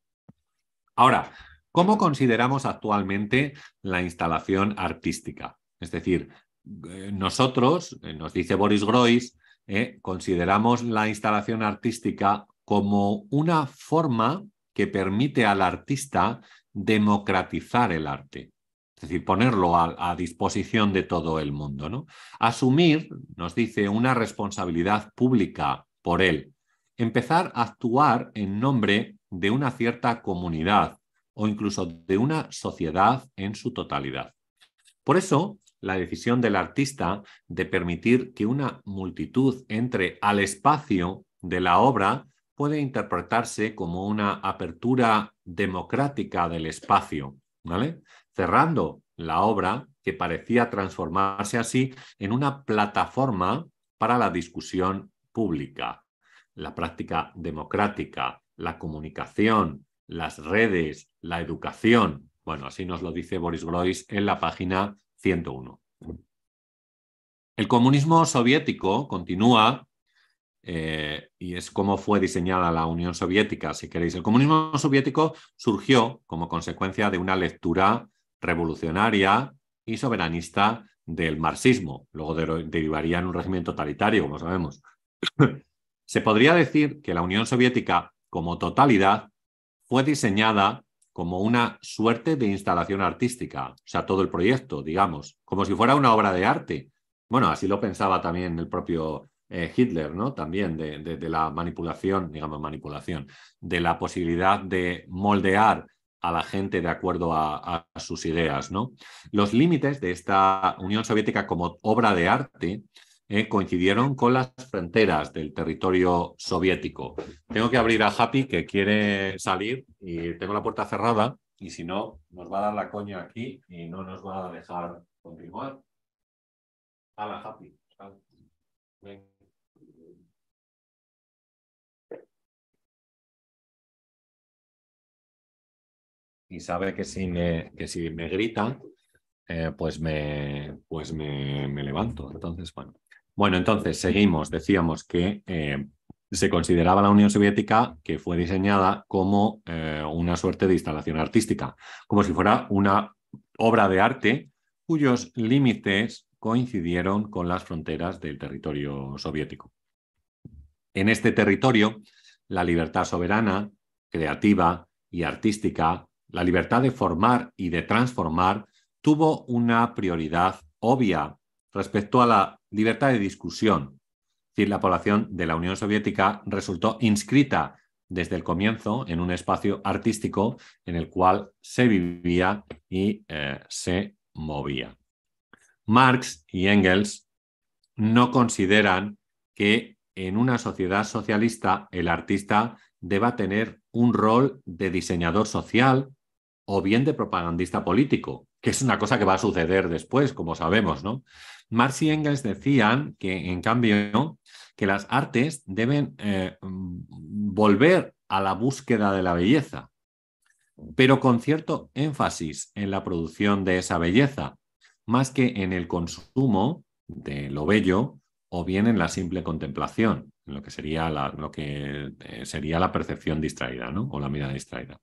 Ahora, ¿cómo consideramos actualmente la instalación artística? Es decir, nosotros, nos dice Boris Groys, eh, consideramos la instalación artística como una forma que permite al artista democratizar el arte. Es decir, ponerlo a, a disposición de todo el mundo, ¿no? Asumir, nos dice, una responsabilidad pública por él. Empezar a actuar en nombre de una cierta comunidad o incluso de una sociedad en su totalidad. Por eso, la decisión del artista de permitir que una multitud entre al espacio de la obra puede interpretarse como una apertura democrática del espacio, ¿vale? Cerrando la obra, que parecía transformarse así en una plataforma para la discusión pública, la práctica democrática, la comunicación, las redes, la educación. Bueno, así nos lo dice Boris Groys en la página ciento uno. El comunismo soviético continúa, eh, y es como fue diseñada la Unión Soviética, si queréis. El comunismo soviético surgió como consecuencia de una lectura revolucionaria y soberanista del marxismo. Luego de, derivaría en un régimen totalitario, como sabemos. Se podría decir que la Unión Soviética, como totalidad, fue diseñada como una suerte de instalación artística. O sea, todo el proyecto, digamos, como si fuera una obra de arte. Bueno, así lo pensaba también el propio eh, Hitler, ¿no? También de, de, de la manipulación, digamos manipulación, de la posibilidad de moldear a la gente de acuerdo a, a sus ideas, ¿no? Los límites de esta Unión Soviética como obra de arte eh, coincidieron con las fronteras del territorio soviético. Tengo que abrir a Happy, que quiere salir, y tengo la puerta cerrada, y si no, nos va a dar la coña aquí y no nos va a dejar continuar. Hala, Happy. Ven. Y sabe que si me, que si me gritan, eh, pues, me, pues me, me levanto. Entonces, bueno. Bueno, entonces, seguimos. Decíamos que eh, se consideraba la Unión Soviética, que fue diseñada como eh, una suerte de instalación artística, como si fuera una obra de arte cuyos límites coincidieron con las fronteras del territorio soviético. En este territorio, la libertad soberana, creativa y artística, la libertad de formar y de transformar, tuvo una prioridad obvia respecto a la libertad de discusión. Es decir, la población de la Unión Soviética resultó inscrita desde el comienzo en un espacio artístico en el cual se vivía y eh, se movía. Marx y Engels no consideran que en una sociedad socialista el artista deba tener un rol de diseñador social o bien de propagandista político, que es una cosa que va a suceder después, como sabemos, ¿no? Marx y Engels decían que, en cambio, que las artes deben eh, volver a la búsqueda de la belleza, pero con cierto énfasis en la producción de esa belleza, más que en el consumo de lo bello o bien en la simple contemplación, en lo que sería la, lo que sería la percepción distraída, ¿no? O la mirada distraída.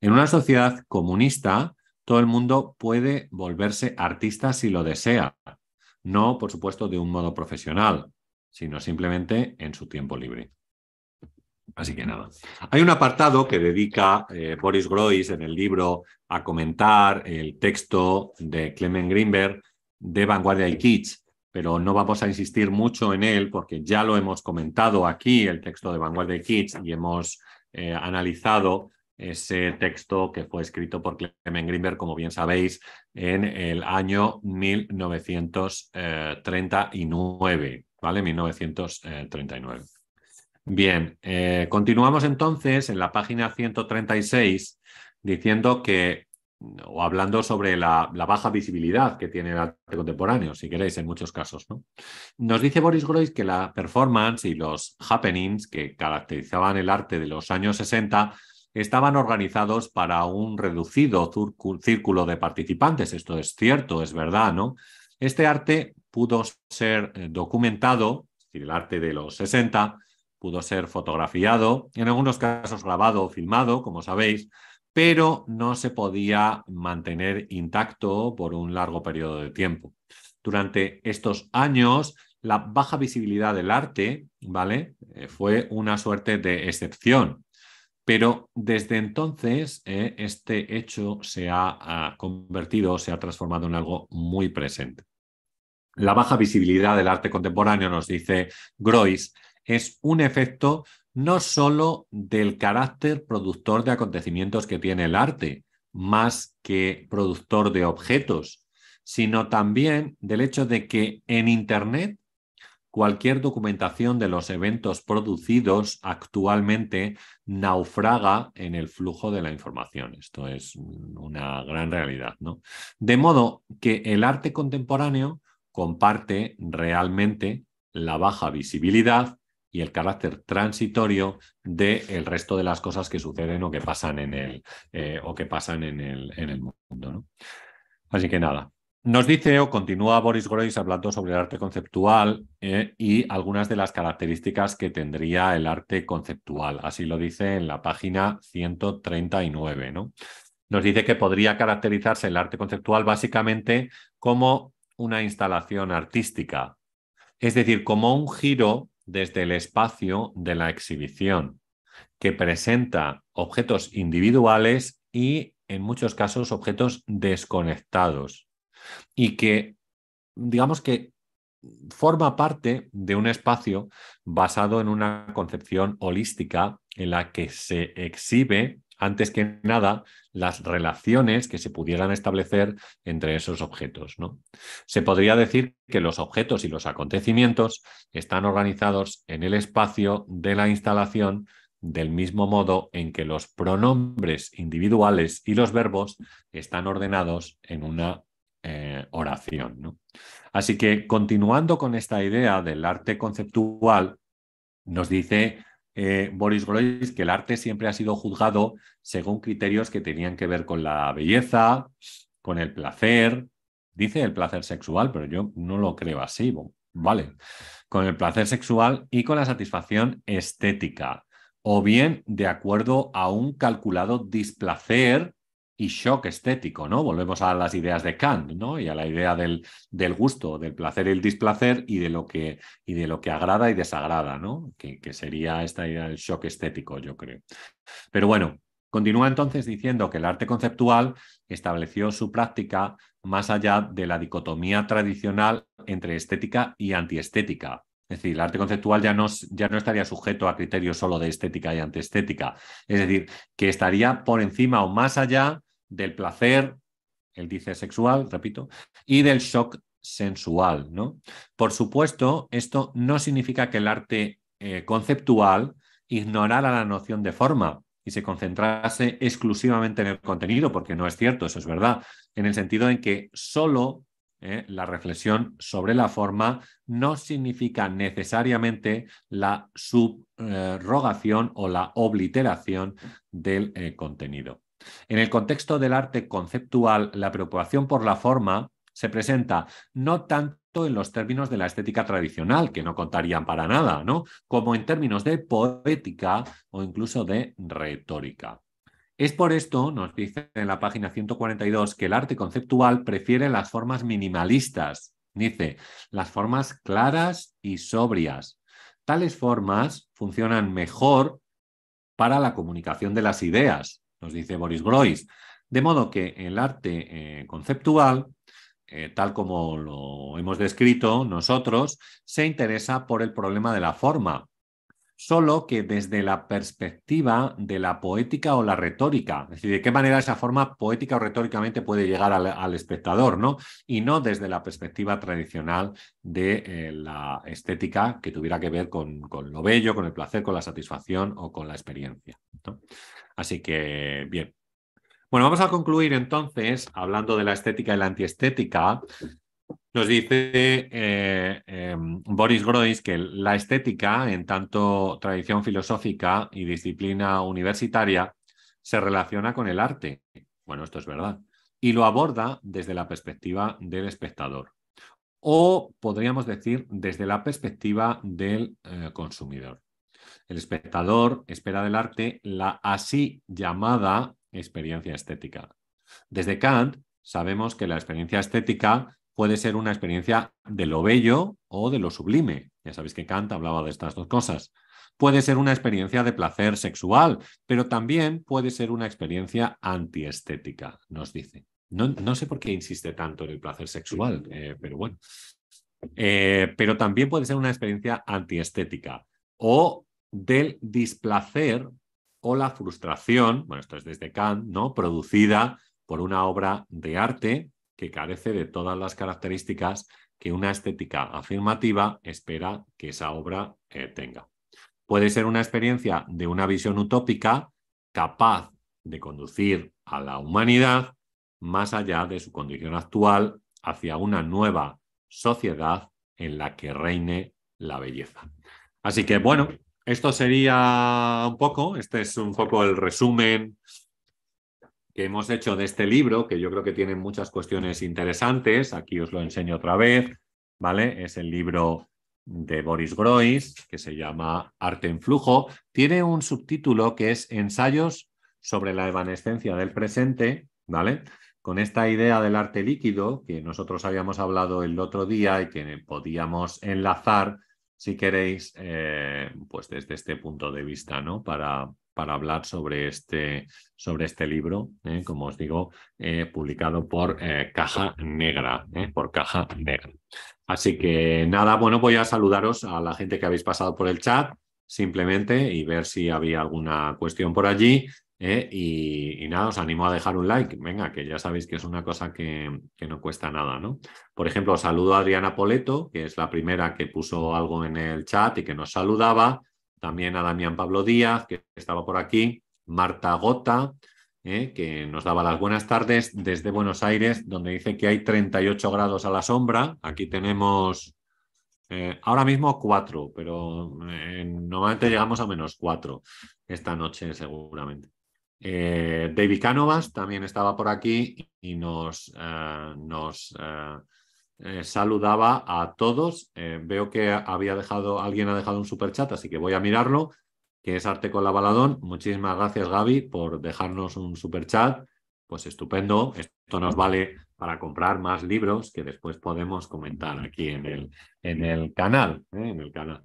En una sociedad comunista, todo el mundo puede volverse artista si lo desea. No, por supuesto, de un modo profesional, sino simplemente en su tiempo libre. Así que nada. Hay un apartado que dedica eh, Boris Groys en el libro a comentar el texto de Clement Greenberg de Vanguardia y Kitsch, pero no vamos a insistir mucho en él porque ya lo hemos comentado aquí, el texto de Vanguardia y Kitsch, y hemos eh, analizado ese texto que fue escrito por Clement Greenberg, como bien sabéis, en el año mil novecientos treinta y nueve, ¿vale? mil novecientos treinta y nueve. Bien, eh, continuamos entonces en la página ciento treinta y seis diciendo que, o hablando sobre la, la baja visibilidad que tiene el arte contemporáneo, si queréis, en muchos casos, ¿no? Nos dice Boris Groys que la performance y los happenings que caracterizaban el arte de los años sesenta estaban organizados para un reducido círculo de participantes. Esto es cierto, es verdad, ¿no? Este arte pudo ser documentado, es decir, el arte de los sesenta pudo ser fotografiado, en algunos casos grabado o filmado, como sabéis, pero no se podía mantener intacto por un largo periodo de tiempo. Durante estos años, la baja visibilidad del arte, ¿vale?, fue una suerte de excepción. Pero desde entonces eh, este hecho se ha, ha convertido, se ha transformado en algo muy presente. La baja visibilidad del arte contemporáneo, nos dice Groys, es un efecto no solo del carácter productor de acontecimientos que tiene el arte, más que productor de objetos, sino también del hecho de que en Internet cualquier documentación de los eventos producidos actualmente naufraga en el flujo de la información. Esto es una gran realidad, ¿no? De modo que el arte contemporáneo comparte realmente la baja visibilidad y el carácter transitorio del resto de las cosas que suceden o que pasan en el, eh, o que pasan en el, en el mundo, ¿no? Así que nada. Nos dice o continúa Boris Groys hablando sobre el arte conceptual eh, y algunas de las características que tendría el arte conceptual. Así lo dice en la página ciento treinta y nueve, ¿no? Nos dice que podría caracterizarse el arte conceptual básicamente como una instalación artística, es decir, como un giro desde el espacio de la exhibición que presenta objetos individuales y, en muchos casos, objetos desconectados, y que, digamos que forma parte de un espacio basado en una concepción holística en la que se exhibe, antes que nada, las relaciones que se pudieran establecer entre esos objetos, ¿no? Se podría decir que los objetos y los acontecimientos están organizados en el espacio de la instalación del mismo modo en que los pronombres individuales y los verbos están ordenados en una Eh, oración, ¿no? Así que, continuando con esta idea del arte conceptual, nos dice eh, Boris Groys que el arte siempre ha sido juzgado según criterios que tenían que ver con la belleza, con el placer, dice el placer sexual, pero yo no lo creo así, ¿vale? Con el placer sexual y con la satisfacción estética, o bien de acuerdo a un calculado displacer y shock estético, ¿no? Volvemos a las ideas de Kant, ¿no? Y a la idea del, del gusto, del placer y el displacer y de lo que, y de lo que agrada y desagrada, ¿no? Que, que sería esta idea del shock estético, yo creo. Pero bueno, continúa entonces diciendo que el arte conceptual estableció su práctica más allá de la dicotomía tradicional entre estética y antiestética. Es decir, el arte conceptual ya no, ya no estaría sujeto a criterios solo de estética y antiestética. Es decir, que estaría por encima o más allá del placer, él dice sexual, repito, y del shock sensual, ¿no? Por supuesto, esto no significa que el arte eh, conceptual ignorara la noción de forma y se concentrase exclusivamente en el contenido, porque no es cierto, eso es verdad, en el sentido en que solo eh, la reflexión sobre la forma no significa necesariamente la subrogación eh, o la obliteración del eh, contenido. En el contexto del arte conceptual, la preocupación por la forma se presenta no tanto en los términos de la estética tradicional, que no contarían para nada, ¿no?, como en términos de poética o incluso de retórica. Es por esto, nos dice en la página ciento cuarenta y dos, que el arte conceptual prefiere las formas minimalistas, dice, las formas claras y sobrias. Tales formas funcionan mejor para la comunicación de las ideas, nos dice Boris Groys, de modo que el arte eh, conceptual, eh, tal como lo hemos descrito nosotros, se interesa por el problema de la forma, solo que desde la perspectiva de la poética o la retórica, es decir, de qué manera esa forma poética o retóricamente puede llegar al, al espectador, ¿no? Y no desde la perspectiva tradicional de eh, la estética que tuviera que ver con, con lo bello, con el placer, con la satisfacción o con la experiencia, ¿no? Así que, bien. Bueno, vamos a concluir entonces, hablando de la estética y la antiestética. Nos dice eh, eh, Boris Groys que la estética, en tanto tradición filosófica y disciplina universitaria, se relaciona con el arte. Bueno, esto es verdad. Y lo aborda desde la perspectiva del espectador. O podríamos decir desde la perspectiva del eh, consumidor. El espectador espera del arte la así llamada experiencia estética. Desde Kant sabemos que la experiencia estética puede ser una experiencia de lo bello o de lo sublime. Ya sabéis que Kant hablaba de estas dos cosas. Puede ser una experiencia de placer sexual, pero también puede ser una experiencia antiestética, nos dice. No, no sé por qué insiste tanto en el placer sexual, eh, pero bueno. Eh, pero también puede ser una experiencia antiestética o del displacer o la frustración, bueno, esto es desde Kant, ¿no?, producida por una obra de arte que carece de todas las características que una estética afirmativa espera que esa obra eh, tenga. Puede ser una experiencia de una visión utópica capaz de conducir a la humanidad más allá de su condición actual hacia una nueva sociedad en la que reine la belleza. Así que, bueno, esto sería un poco, este es un poco el resumen que hemos hecho de este libro, que yo creo que tiene muchas cuestiones interesantes. Aquí os lo enseño otra vez, ¿vale? Es el libro de Boris Groys, que se llama Arte en flujo. Tiene un subtítulo que es Ensayos sobre la evanescencia del presente, ¿vale? Con esta idea del arte líquido, que nosotros habíamos hablado el otro día y que podíamos enlazar, si queréis, eh, pues desde este punto de vista, ¿no? Para... para hablar sobre este, sobre este libro, ¿eh? Como os digo, eh, publicado por eh, Caja Negra, ¿eh? por Caja Negra. Así que nada, bueno, voy a saludaros a la gente que habéis pasado por el chat, simplemente, y ver si había alguna cuestión por allí, ¿eh? y, y nada, os animo a dejar un like, venga, que ya sabéis que es una cosa que, que no cuesta nada, ¿no? Por ejemplo, os saludo a Adriana Poleto, que es la primera que puso algo en el chat y que nos saludaba. También a Damián Pablo Díaz, que estaba por aquí, Marta Gota, eh, que nos daba las buenas tardes desde Buenos Aires, donde dice que hay treinta y ocho grados a la sombra. Aquí tenemos eh, ahora mismo cuatro, pero eh, normalmente llegamos a menos cuatro esta noche seguramente. Eh, David Cánovas también estaba por aquí y nos... Eh, nos eh, Eh, saludaba a todos. Eh, veo que había dejado, alguien ha dejado un superchat, así que voy a mirarlo, que es Arte con la Baladón. Muchísimas gracias, Gaby, por dejarnos un superchat. Pues estupendo, esto nos vale para comprar más libros que después podemos comentar aquí en el, en el canal, ¿eh? en el canal.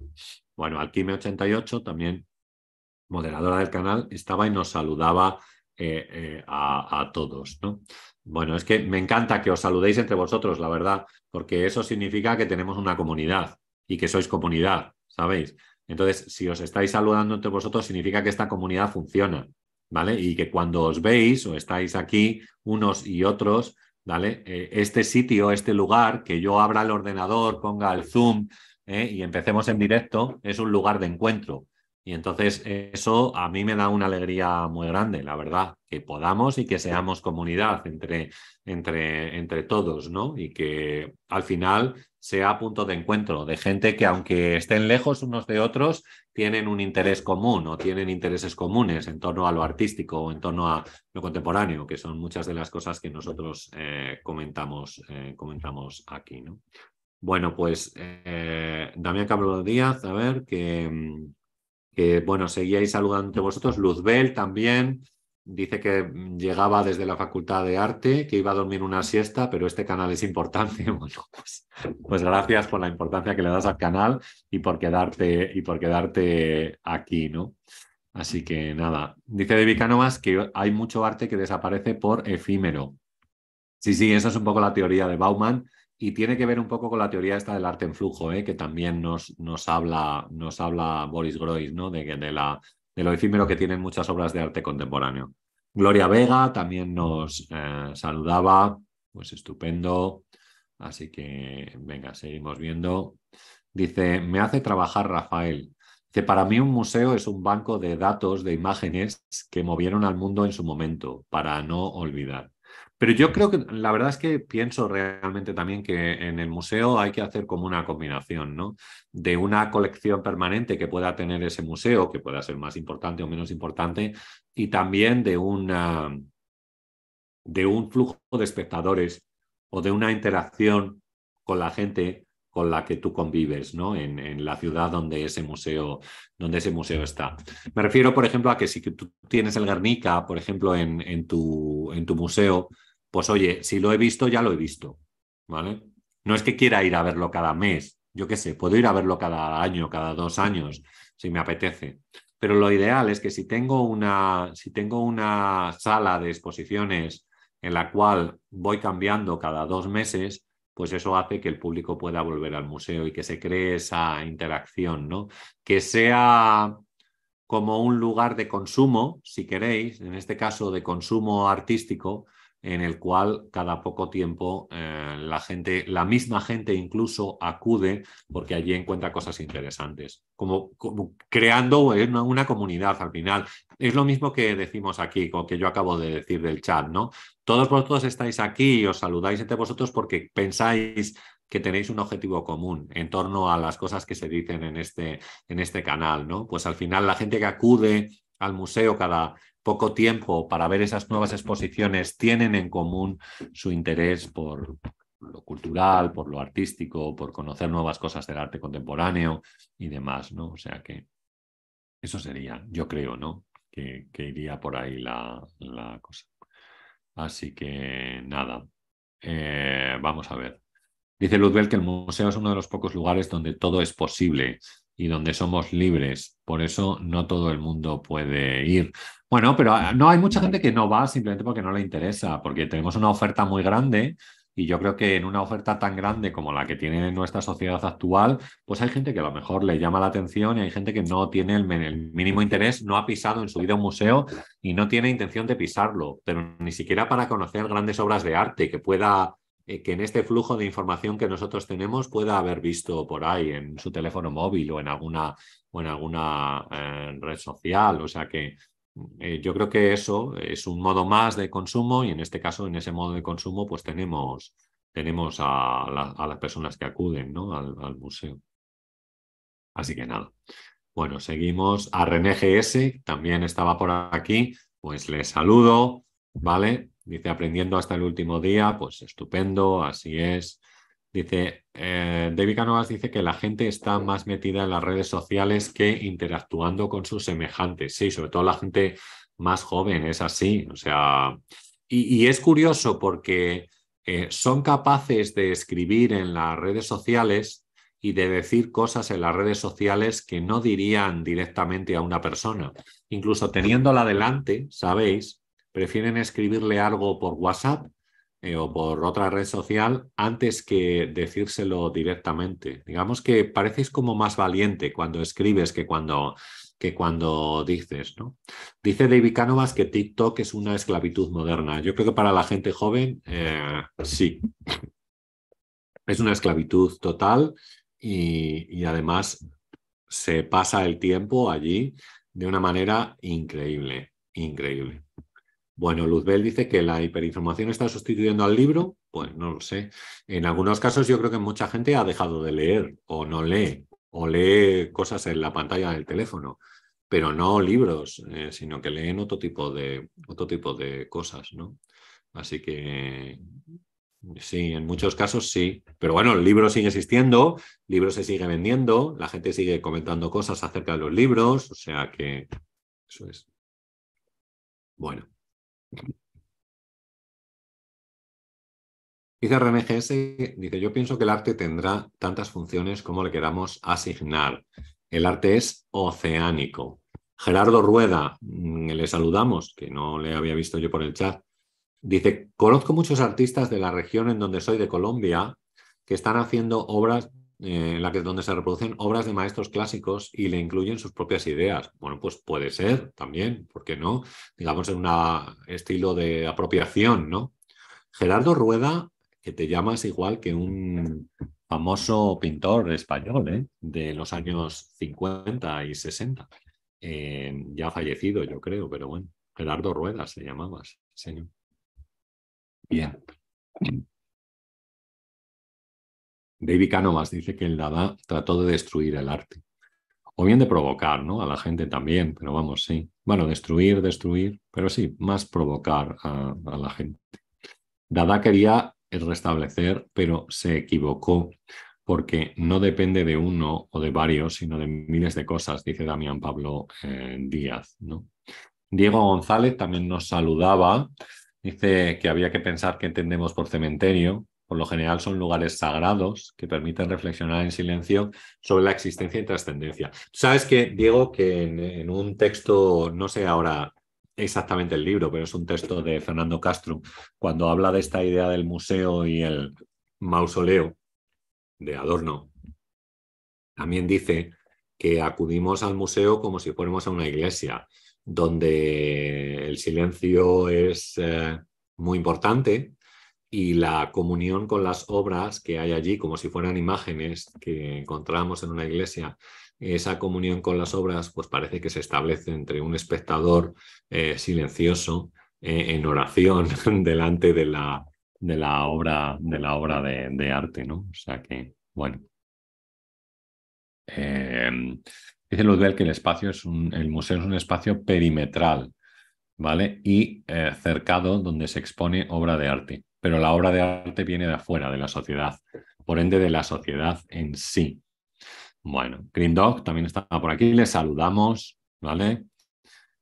Bueno, Alquime ochenta y ocho, también moderadora del canal, estaba y nos saludaba eh, eh, a, a todos, ¿no? Bueno, es que me encanta que os saludéis entre vosotros, la verdad, porque eso significa que tenemos una comunidad y que sois comunidad, ¿sabéis? Entonces, si os estáis saludando entre vosotros, significa que esta comunidad funciona, ¿vale? Y que cuando os veis o estáis aquí unos y otros, ¿vale? Eh, este sitio, este lugar, que yo abra el ordenador, ponga el Zoom eh, y empecemos en directo, es un lugar de encuentro. Y entonces eso a mí me da una alegría muy grande, la verdad, que podamos y que seamos comunidad entre, entre, entre todos, ¿no? Y que al final sea punto de encuentro de gente que, aunque estén lejos unos de otros, tienen un interés común o tienen intereses comunes en torno a lo artístico o en torno a lo contemporáneo, que son muchas de las cosas que nosotros eh, comentamos, eh, comentamos aquí, ¿no? Bueno, pues eh, Damián Pablo Díaz, a ver, que... que bueno, seguíais saludando entre vosotros. Luzbel también dice que llegaba desde la Facultad de Arte, que iba a dormir una siesta, pero este canal es importante. Bueno, pues, pues gracias por la importancia que le das al canal y por quedarte, y por quedarte aquí, ¿no? Así que nada, dice David Cánovas que hay mucho arte que desaparece por efímero. Sí, sí, esa es un poco la teoría de Bauman, Y tiene que ver un poco con la teoría esta del arte en flujo, ¿eh? Que también nos, nos, habla, nos habla Boris Groys, ¿no? de, de, la, de lo efímero que tienen muchas obras de arte contemporáneo. Gloria Vega también nos eh, saludaba, pues estupendo. Así que, venga, seguimos viendo. Dice, me hace trabajar Rafael. Dice, para mí un museo es un banco de datos, de imágenes que movieron al mundo en su momento, para no olvidar. Pero yo creo que, la verdad es que pienso realmente también que en el museo hay que hacer como una combinación, ¿no? De una colección permanente que pueda tener ese museo, que pueda ser más importante o menos importante, y también de, una, de un flujo de espectadores o de una interacción con la gente con la que tú convives, ¿no? En, en la ciudad donde ese, museo, donde ese museo está. Me refiero, por ejemplo, a que si tú tienes el Guernica, por ejemplo, en, en, tu, en tu museo, pues oye, si lo he visto, ya lo he visto, ¿vale? No es que quiera ir a verlo cada mes, yo qué sé, puedo ir a verlo cada año, cada dos años, si me apetece. Pero lo ideal es que si tengo una, si tengo una sala de exposiciones en la cual voy cambiando cada dos meses, pues eso hace que el público pueda volver al museo y que se cree esa interacción, ¿no? Que sea como un lugar de consumo, si queréis, en este caso de consumo artístico, en el cual cada poco tiempo eh, la gente, la misma gente incluso acude porque allí encuentra cosas interesantes, como, como creando una, una comunidad al final. Es lo mismo que decimos aquí, como que yo acabo de decir del chat, ¿no? Todos vosotros estáis aquí y os saludáis entre vosotros porque pensáis que tenéis un objetivo común en torno a las cosas que se dicen en este, en este canal, ¿no? Pues al final la gente que acude al museo cada poco tiempo para ver esas nuevas exposiciones tienen en común su interés por lo cultural, por lo artístico, por conocer nuevas cosas del arte contemporáneo y demás, ¿no? O sea que eso sería, yo creo, ¿no? Que, que iría por ahí la, la cosa. Así que nada, eh, vamos a ver. Dice Luzbel que el museo es uno de los pocos lugares donde todo es posible y donde somos libres, por eso no todo el mundo puede ir. Bueno, pero no hay mucha gente que no va simplemente porque no le interesa, porque tenemos una oferta muy grande y yo creo que en una oferta tan grande como la que tiene nuestra sociedad actual, pues hay gente que a lo mejor le llama la atención y hay gente que no tiene el, el mínimo interés, no ha pisado en su vida un museo y no tiene intención de pisarlo, pero ni siquiera para conocer grandes obras de arte que pueda... que en este flujo de información que nosotros tenemos pueda haber visto por ahí en su teléfono móvil o en alguna, o en alguna eh, red social. O sea que eh, yo creo que eso es un modo más de consumo y en este caso, en ese modo de consumo, pues tenemos, tenemos a, la, a las personas que acuden, ¿no? al, al museo. Así que nada. Bueno, seguimos. A René G S, también estaba por aquí, pues les saludo, ¿vale? Dice, aprendiendo hasta el último día, pues estupendo, así es. Dice, eh, David Canovas dice que la gente está más metida en las redes sociales que interactuando con sus semejantes. Sí, sobre todo la gente más joven, es así. O sea, y, y es curioso porque eh, son capaces de escribir en las redes sociales y de decir cosas en las redes sociales que no dirían directamente a una persona. Incluso teniéndola delante, ¿sabéis? Prefieren escribirle algo por WhatsApp eh, o por otra red social antes que decírselo directamente. Digamos que pareces como más valiente cuando escribes que cuando, que cuando dices, ¿no? Dice David Cánovas que TikTok es una esclavitud moderna. Yo creo que para la gente joven, eh, sí. Es una esclavitud total y, y además se pasa el tiempo allí de una manera increíble, increíble. Bueno, Luzbel dice que la hiperinformación está sustituyendo al libro. Pues no lo sé. En algunos casos yo creo que mucha gente ha dejado de leer o no lee o lee cosas en la pantalla del teléfono, pero no libros, eh, sino que leen otro tipo de, otro tipo de cosas, ¿no? Así que sí, en muchos casos sí. Pero bueno, el libro sigue existiendo, el libro se sigue vendiendo, la gente sigue comentando cosas acerca de los libros, o sea que eso es. Bueno. Dice René G S, dice, yo pienso que el arte tendrá tantas funciones como le queramos asignar. El arte es oceánico. Gerardo Rueda, le saludamos, que no le había visto yo por el chat. Dice, conozco muchos artistas de la región en donde soy, de Colombia, que están haciendo obras eh, en la que, donde se reproducen obras de maestros clásicos y le incluyen sus propias ideas. Bueno, pues puede ser también, ¿por qué no? Digamos, en un estilo de apropiación, ¿no? Gerardo Rueda, que te llamas igual que un famoso pintor español, ¿eh?, de los años cincuenta y sesenta, eh, ya fallecido, yo creo, pero bueno, Gerardo Rueda se llamaba, señor. Bien. David Cánovas dice que el Dada trató de destruir el arte. O bien de provocar, ¿no?, a la gente también, pero vamos, sí. Bueno, destruir, destruir, pero sí, más provocar a, a la gente. Dada quería restablecer, pero se equivocó, porque no depende de uno o de varios, sino de miles de cosas, dice Damián Pablo eh, Díaz, ¿no? Diego González también nos saludaba, dice que había que pensar qué entendemos por cementerio. Por lo general son lugares sagrados que permiten reflexionar en silencio sobre la existencia y trascendencia. Sabes que, Diego, que en, en un texto, no sé ahora exactamente el libro, pero es un texto de Fernando Castro, cuando habla de esta idea del museo y el mausoleo de Adorno, también dice que acudimos al museo como si fuéramos a una iglesia, donde el silencio es eh, muy importante, y la comunión con las obras que hay allí, como si fueran imágenes que encontramos en una iglesia, esa comunión con las obras pues parece que se establece entre un espectador eh, silencioso eh, en oración delante de la, de la obra, de, la obra de, de arte, ¿no? O sea que, bueno. Eh, dice Luzbel que el, espacio es un, el museo es un espacio perimetral, ¿vale?, y eh, cercado, donde se expone obra de arte. Pero la obra de arte viene de afuera, de la sociedad, por ende de la sociedad en sí. Bueno, Green Dog también está por aquí, le saludamos, ¿vale?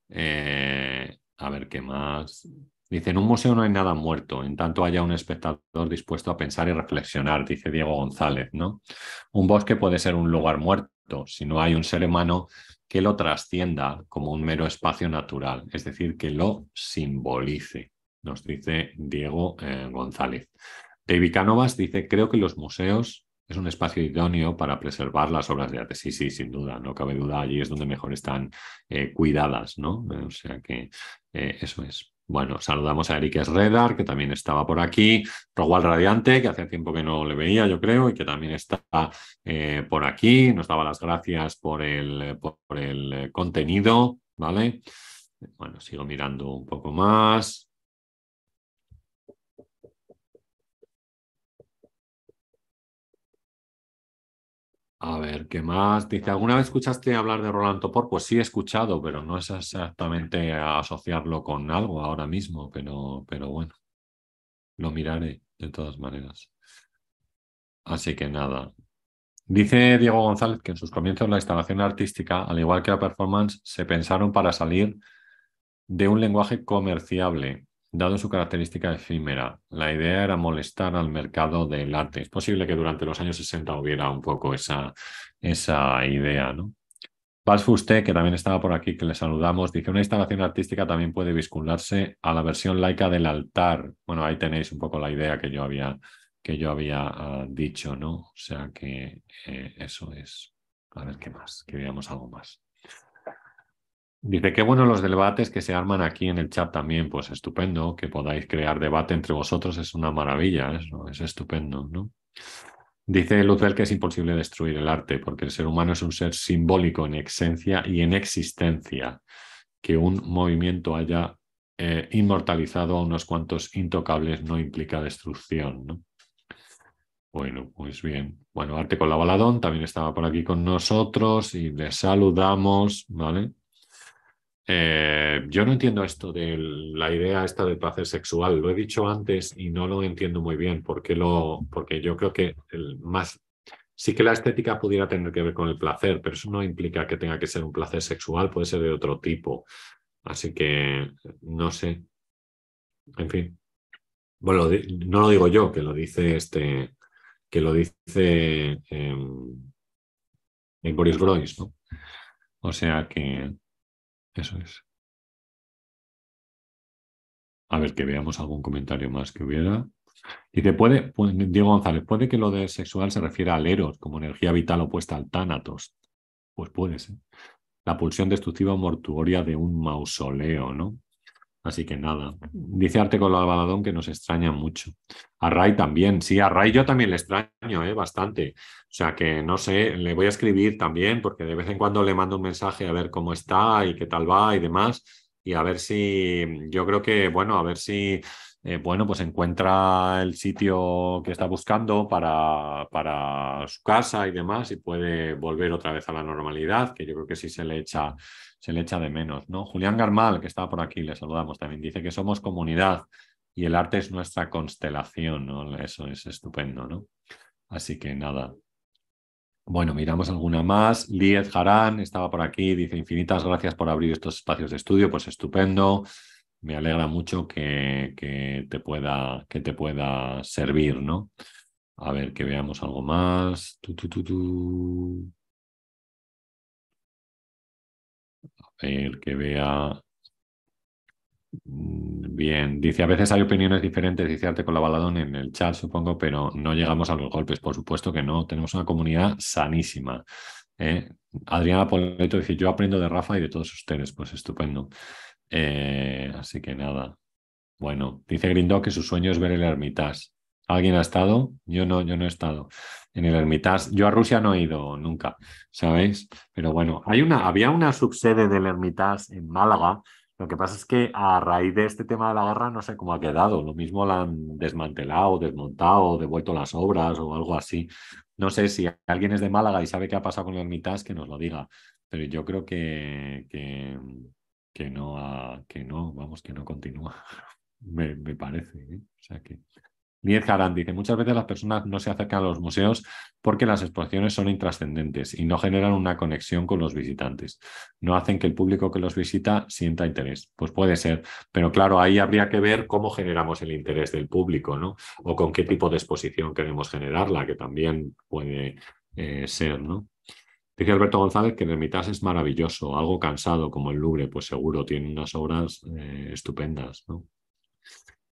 Eh, a ver qué más. Dice, en un museo no hay nada muerto, en tanto haya un espectador dispuesto a pensar y reflexionar, dice Diego González, ¿no? Un bosque puede ser un lugar muerto si no hay un ser humano que lo trascienda como un mero espacio natural, es decir, que lo simbolice. Nos dice Diego eh, González. David Cánovas dice, creo que los museos es un espacio idóneo para preservar las obras de arte. Sí, sí, sin duda, no cabe duda, allí es donde mejor están eh, cuidadas, ¿no? O sea que eh, eso es. Bueno, saludamos a Eric Sredar, que también estaba por aquí, Rogual Radiante, que hace tiempo que no le veía, yo creo, y que también está eh, por aquí. Nos daba las gracias por el, por el contenido, ¿vale? Bueno, sigo mirando un poco más. A ver, ¿qué más? Dice, ¿alguna vez escuchaste hablar de Roland Topor? Pues sí he escuchado, pero no es exactamente asociarlo con algo ahora mismo, pero, pero bueno, lo miraré de todas maneras. Así que nada. Dice Diego González que en sus comienzos la instalación artística, al igual que la performance, se pensaron para salir de un lenguaje comerciable, dado su característica efímera. La idea era molestar al mercado del arte. Es posible que durante los años sesenta hubiera un poco esa, esa idea, ¿no? Vals Fusté, que también estaba por aquí, que le saludamos, dice, una instalación artística también puede vincularse a la versión laica del altar. Bueno, ahí tenéis un poco la idea que yo había, que yo había uh, dicho, ¿no? O sea que eh, eso es. A ver qué más, que veamos algo más. Dice, qué bueno los debates que se arman aquí en el chat también. Pues estupendo, que podáis crear debate entre vosotros es una maravilla, eso, es estupendo, ¿no? Dice Luzbel que es imposible destruir el arte, porque el ser humano es un ser simbólico en esencia y en existencia. Que un movimiento haya eh, inmortalizado a unos cuantos intocables no implica destrucción, ¿no? Bueno, pues bien. Bueno, Arte con la Baladón también estaba por aquí con nosotros y le saludamos, ¿vale? Eh, yo no entiendo esto de la idea esta del placer sexual, lo he dicho antes y no lo entiendo muy bien, porque, lo, porque yo creo que el más, sí que la estética pudiera tener que ver con el placer, pero eso no implica que tenga que ser un placer sexual, puede ser de otro tipo, así que no sé, en fin, bueno, no lo digo yo, que lo dice este, que lo dice eh, Boris Groys, ¿no? O sea que eso es. A ver, que veamos algún comentario más que hubiera. Dice, puede, puede, Diego González, puede que lo de sexual se refiera al eros, como energía vital opuesta al tánatos. Pues puede ser. La pulsión destructiva mortuoria de un mausoleo, ¿no? Así que nada. Dice Arte con la Baladón que nos extraña mucho. A Ray también. Sí, a Ray yo también le extraño, ¿eh? Bastante. O sea que no sé, le voy a escribir también porque de vez en cuando le mando un mensaje a ver cómo está y qué tal va y demás. Y a ver si, yo creo que, bueno, a ver si, eh, bueno, pues encuentra el sitio que está buscando para, para su casa y demás y puede volver otra vez a la normalidad, que yo creo que sí se le echa... se le echa de menos, ¿no? Julián Garmal, que estaba por aquí, le saludamos también, dice que somos comunidad y el arte es nuestra constelación, ¿no? Eso es estupendo, ¿no? Así que nada. Bueno, miramos alguna más. Liet Jarán estaba por aquí, dice infinitas gracias por abrir estos espacios de estudio, pues estupendo. Me alegra mucho que, que, te, pueda, que te pueda servir, ¿no? A ver, que veamos algo más. Tú, tú, tú, tú. El que vea bien, dice a veces hay opiniones diferentes, dice Arte con la Baladón en el chat supongo, pero no llegamos a los golpes, por supuesto que no, tenemos una comunidad sanísima, ¿eh? Adriana Poleto dice yo aprendo de Rafa y de todos ustedes, pues estupendo, eh, así que nada, bueno, dice Grindog que su sueño es ver el Hermitage. ¿Alguien ha estado? Yo no, yo no he estado en el Hermitage. Yo a Rusia no he ido nunca, ¿sabéis? Pero bueno, hay una, había una subsede del Hermitage en Málaga. Lo que pasa es que a raíz de este tema de la guerra no sé cómo ha quedado. Lo mismo la han desmantelado, desmontado, devuelto las obras o algo así. No sé si alguien es de Málaga y sabe qué ha pasado con el Hermitage, que nos lo diga. Pero yo creo que, que, que, no, ha, que no, vamos, que no continúa. Me, me parece, ¿eh? O sea que... Liet Jarán dice, muchas veces las personas no se acercan a los museos porque las exposiciones son intrascendentes y no generan una conexión con los visitantes. No hacen que el público que los visita sienta interés. Pues puede ser, pero claro, ahí habría que ver cómo generamos el interés del público, ¿no? O con qué tipo de exposición queremos generarla, que también puede eh, ser, ¿no? Dice Alberto González que el Hermitage es maravilloso, algo cansado como el Louvre, pues seguro, tiene unas obras eh, estupendas, ¿no?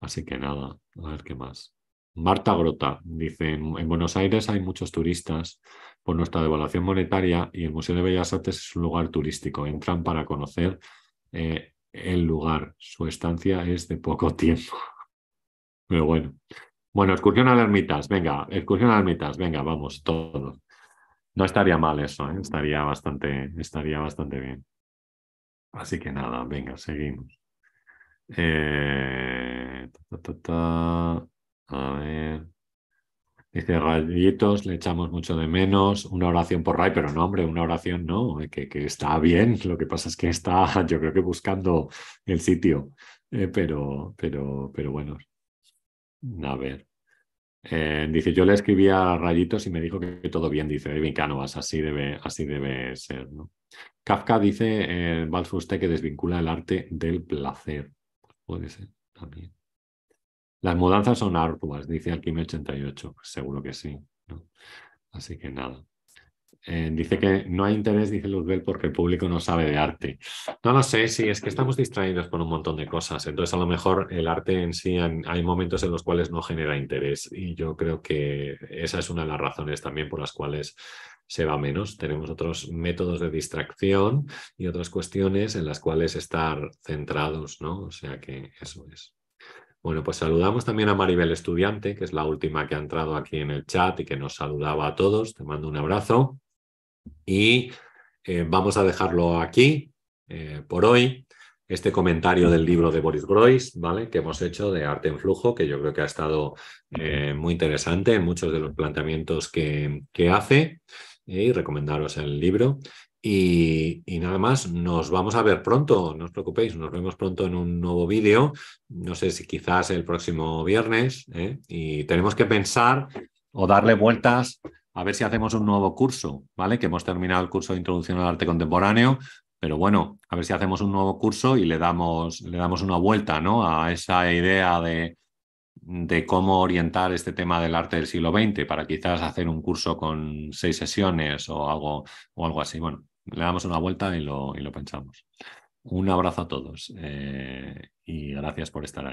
Así que nada, a ver qué más. Marta Grota dice, en Buenos Aires hay muchos turistas por nuestra devaluación monetaria y el Museo de Bellas Artes es un lugar turístico. Entran para conocer eh, el lugar. Su estancia es de poco tiempo. Pero bueno. Bueno, excursión a las ermitas. Venga, excursión a las ermitas. Venga, vamos, todos. No estaría mal eso, ¿eh? Estaría bastante, estaría bastante bien. Así que nada, venga, seguimos. Eh... Ta, ta, ta. A ver, dice rayitos, le echamos mucho de menos, una oración por Ray, pero no, hombre, una oración no, que, que está bien, lo que pasa es que está, yo creo que buscando el sitio, eh, pero, pero, pero bueno, a ver, eh, dice, yo le escribí a rayitos y me dijo que, que todo bien, dice David Cánovas, así debe, así debe ser, ¿no? Kafka dice, eh, Balfuste, que desvincula el arte del placer, pues puede ser también. Las mudanzas son arduas, dice Alquimia ochenta y ocho, seguro que sí, ¿no? Así que nada. Eh, dice que no hay interés, dice Luzbel, porque el público no sabe de arte. No lo sé, sí, es que estamos distraídos por un montón de cosas, entonces a lo mejor el arte en sí hay momentos en los cuales no genera interés y yo creo que esa es una de las razones también por las cuales se va menos. Tenemos otros métodos de distracción y otras cuestiones en las cuales estar centrados, ¿no? O sea que eso es. Bueno, pues saludamos también a Maribel Estudiante, que es la última que ha entrado aquí en el chat y que nos saludaba a todos. Te mando un abrazo y eh, vamos a dejarlo aquí eh, por hoy. Este comentario del libro de Boris Groys, ¿vale? Que hemos hecho de Arte en Flujo, que yo creo que ha estado eh, muy interesante en muchos de los planteamientos que, que hace eh, y recomendaros el libro. Y, y nada más, nos vamos a ver pronto, no os preocupéis, nos vemos pronto en un nuevo vídeo, no sé si quizás el próximo viernes, ¿eh? Y tenemos que pensar o darle vueltas a ver si hacemos un nuevo curso, ¿vale? Que hemos terminado el curso de Introducción al Arte Contemporáneo, pero bueno, a ver si hacemos un nuevo curso y le damos, le damos una vuelta, ¿no? A esa idea de... de cómo orientar este tema del arte del siglo veinte para quizás hacer un curso con seis sesiones o algo, o algo así. Bueno, le damos una vuelta y lo, y lo pensamos. Un abrazo a todos eh, y gracias por estar ahí.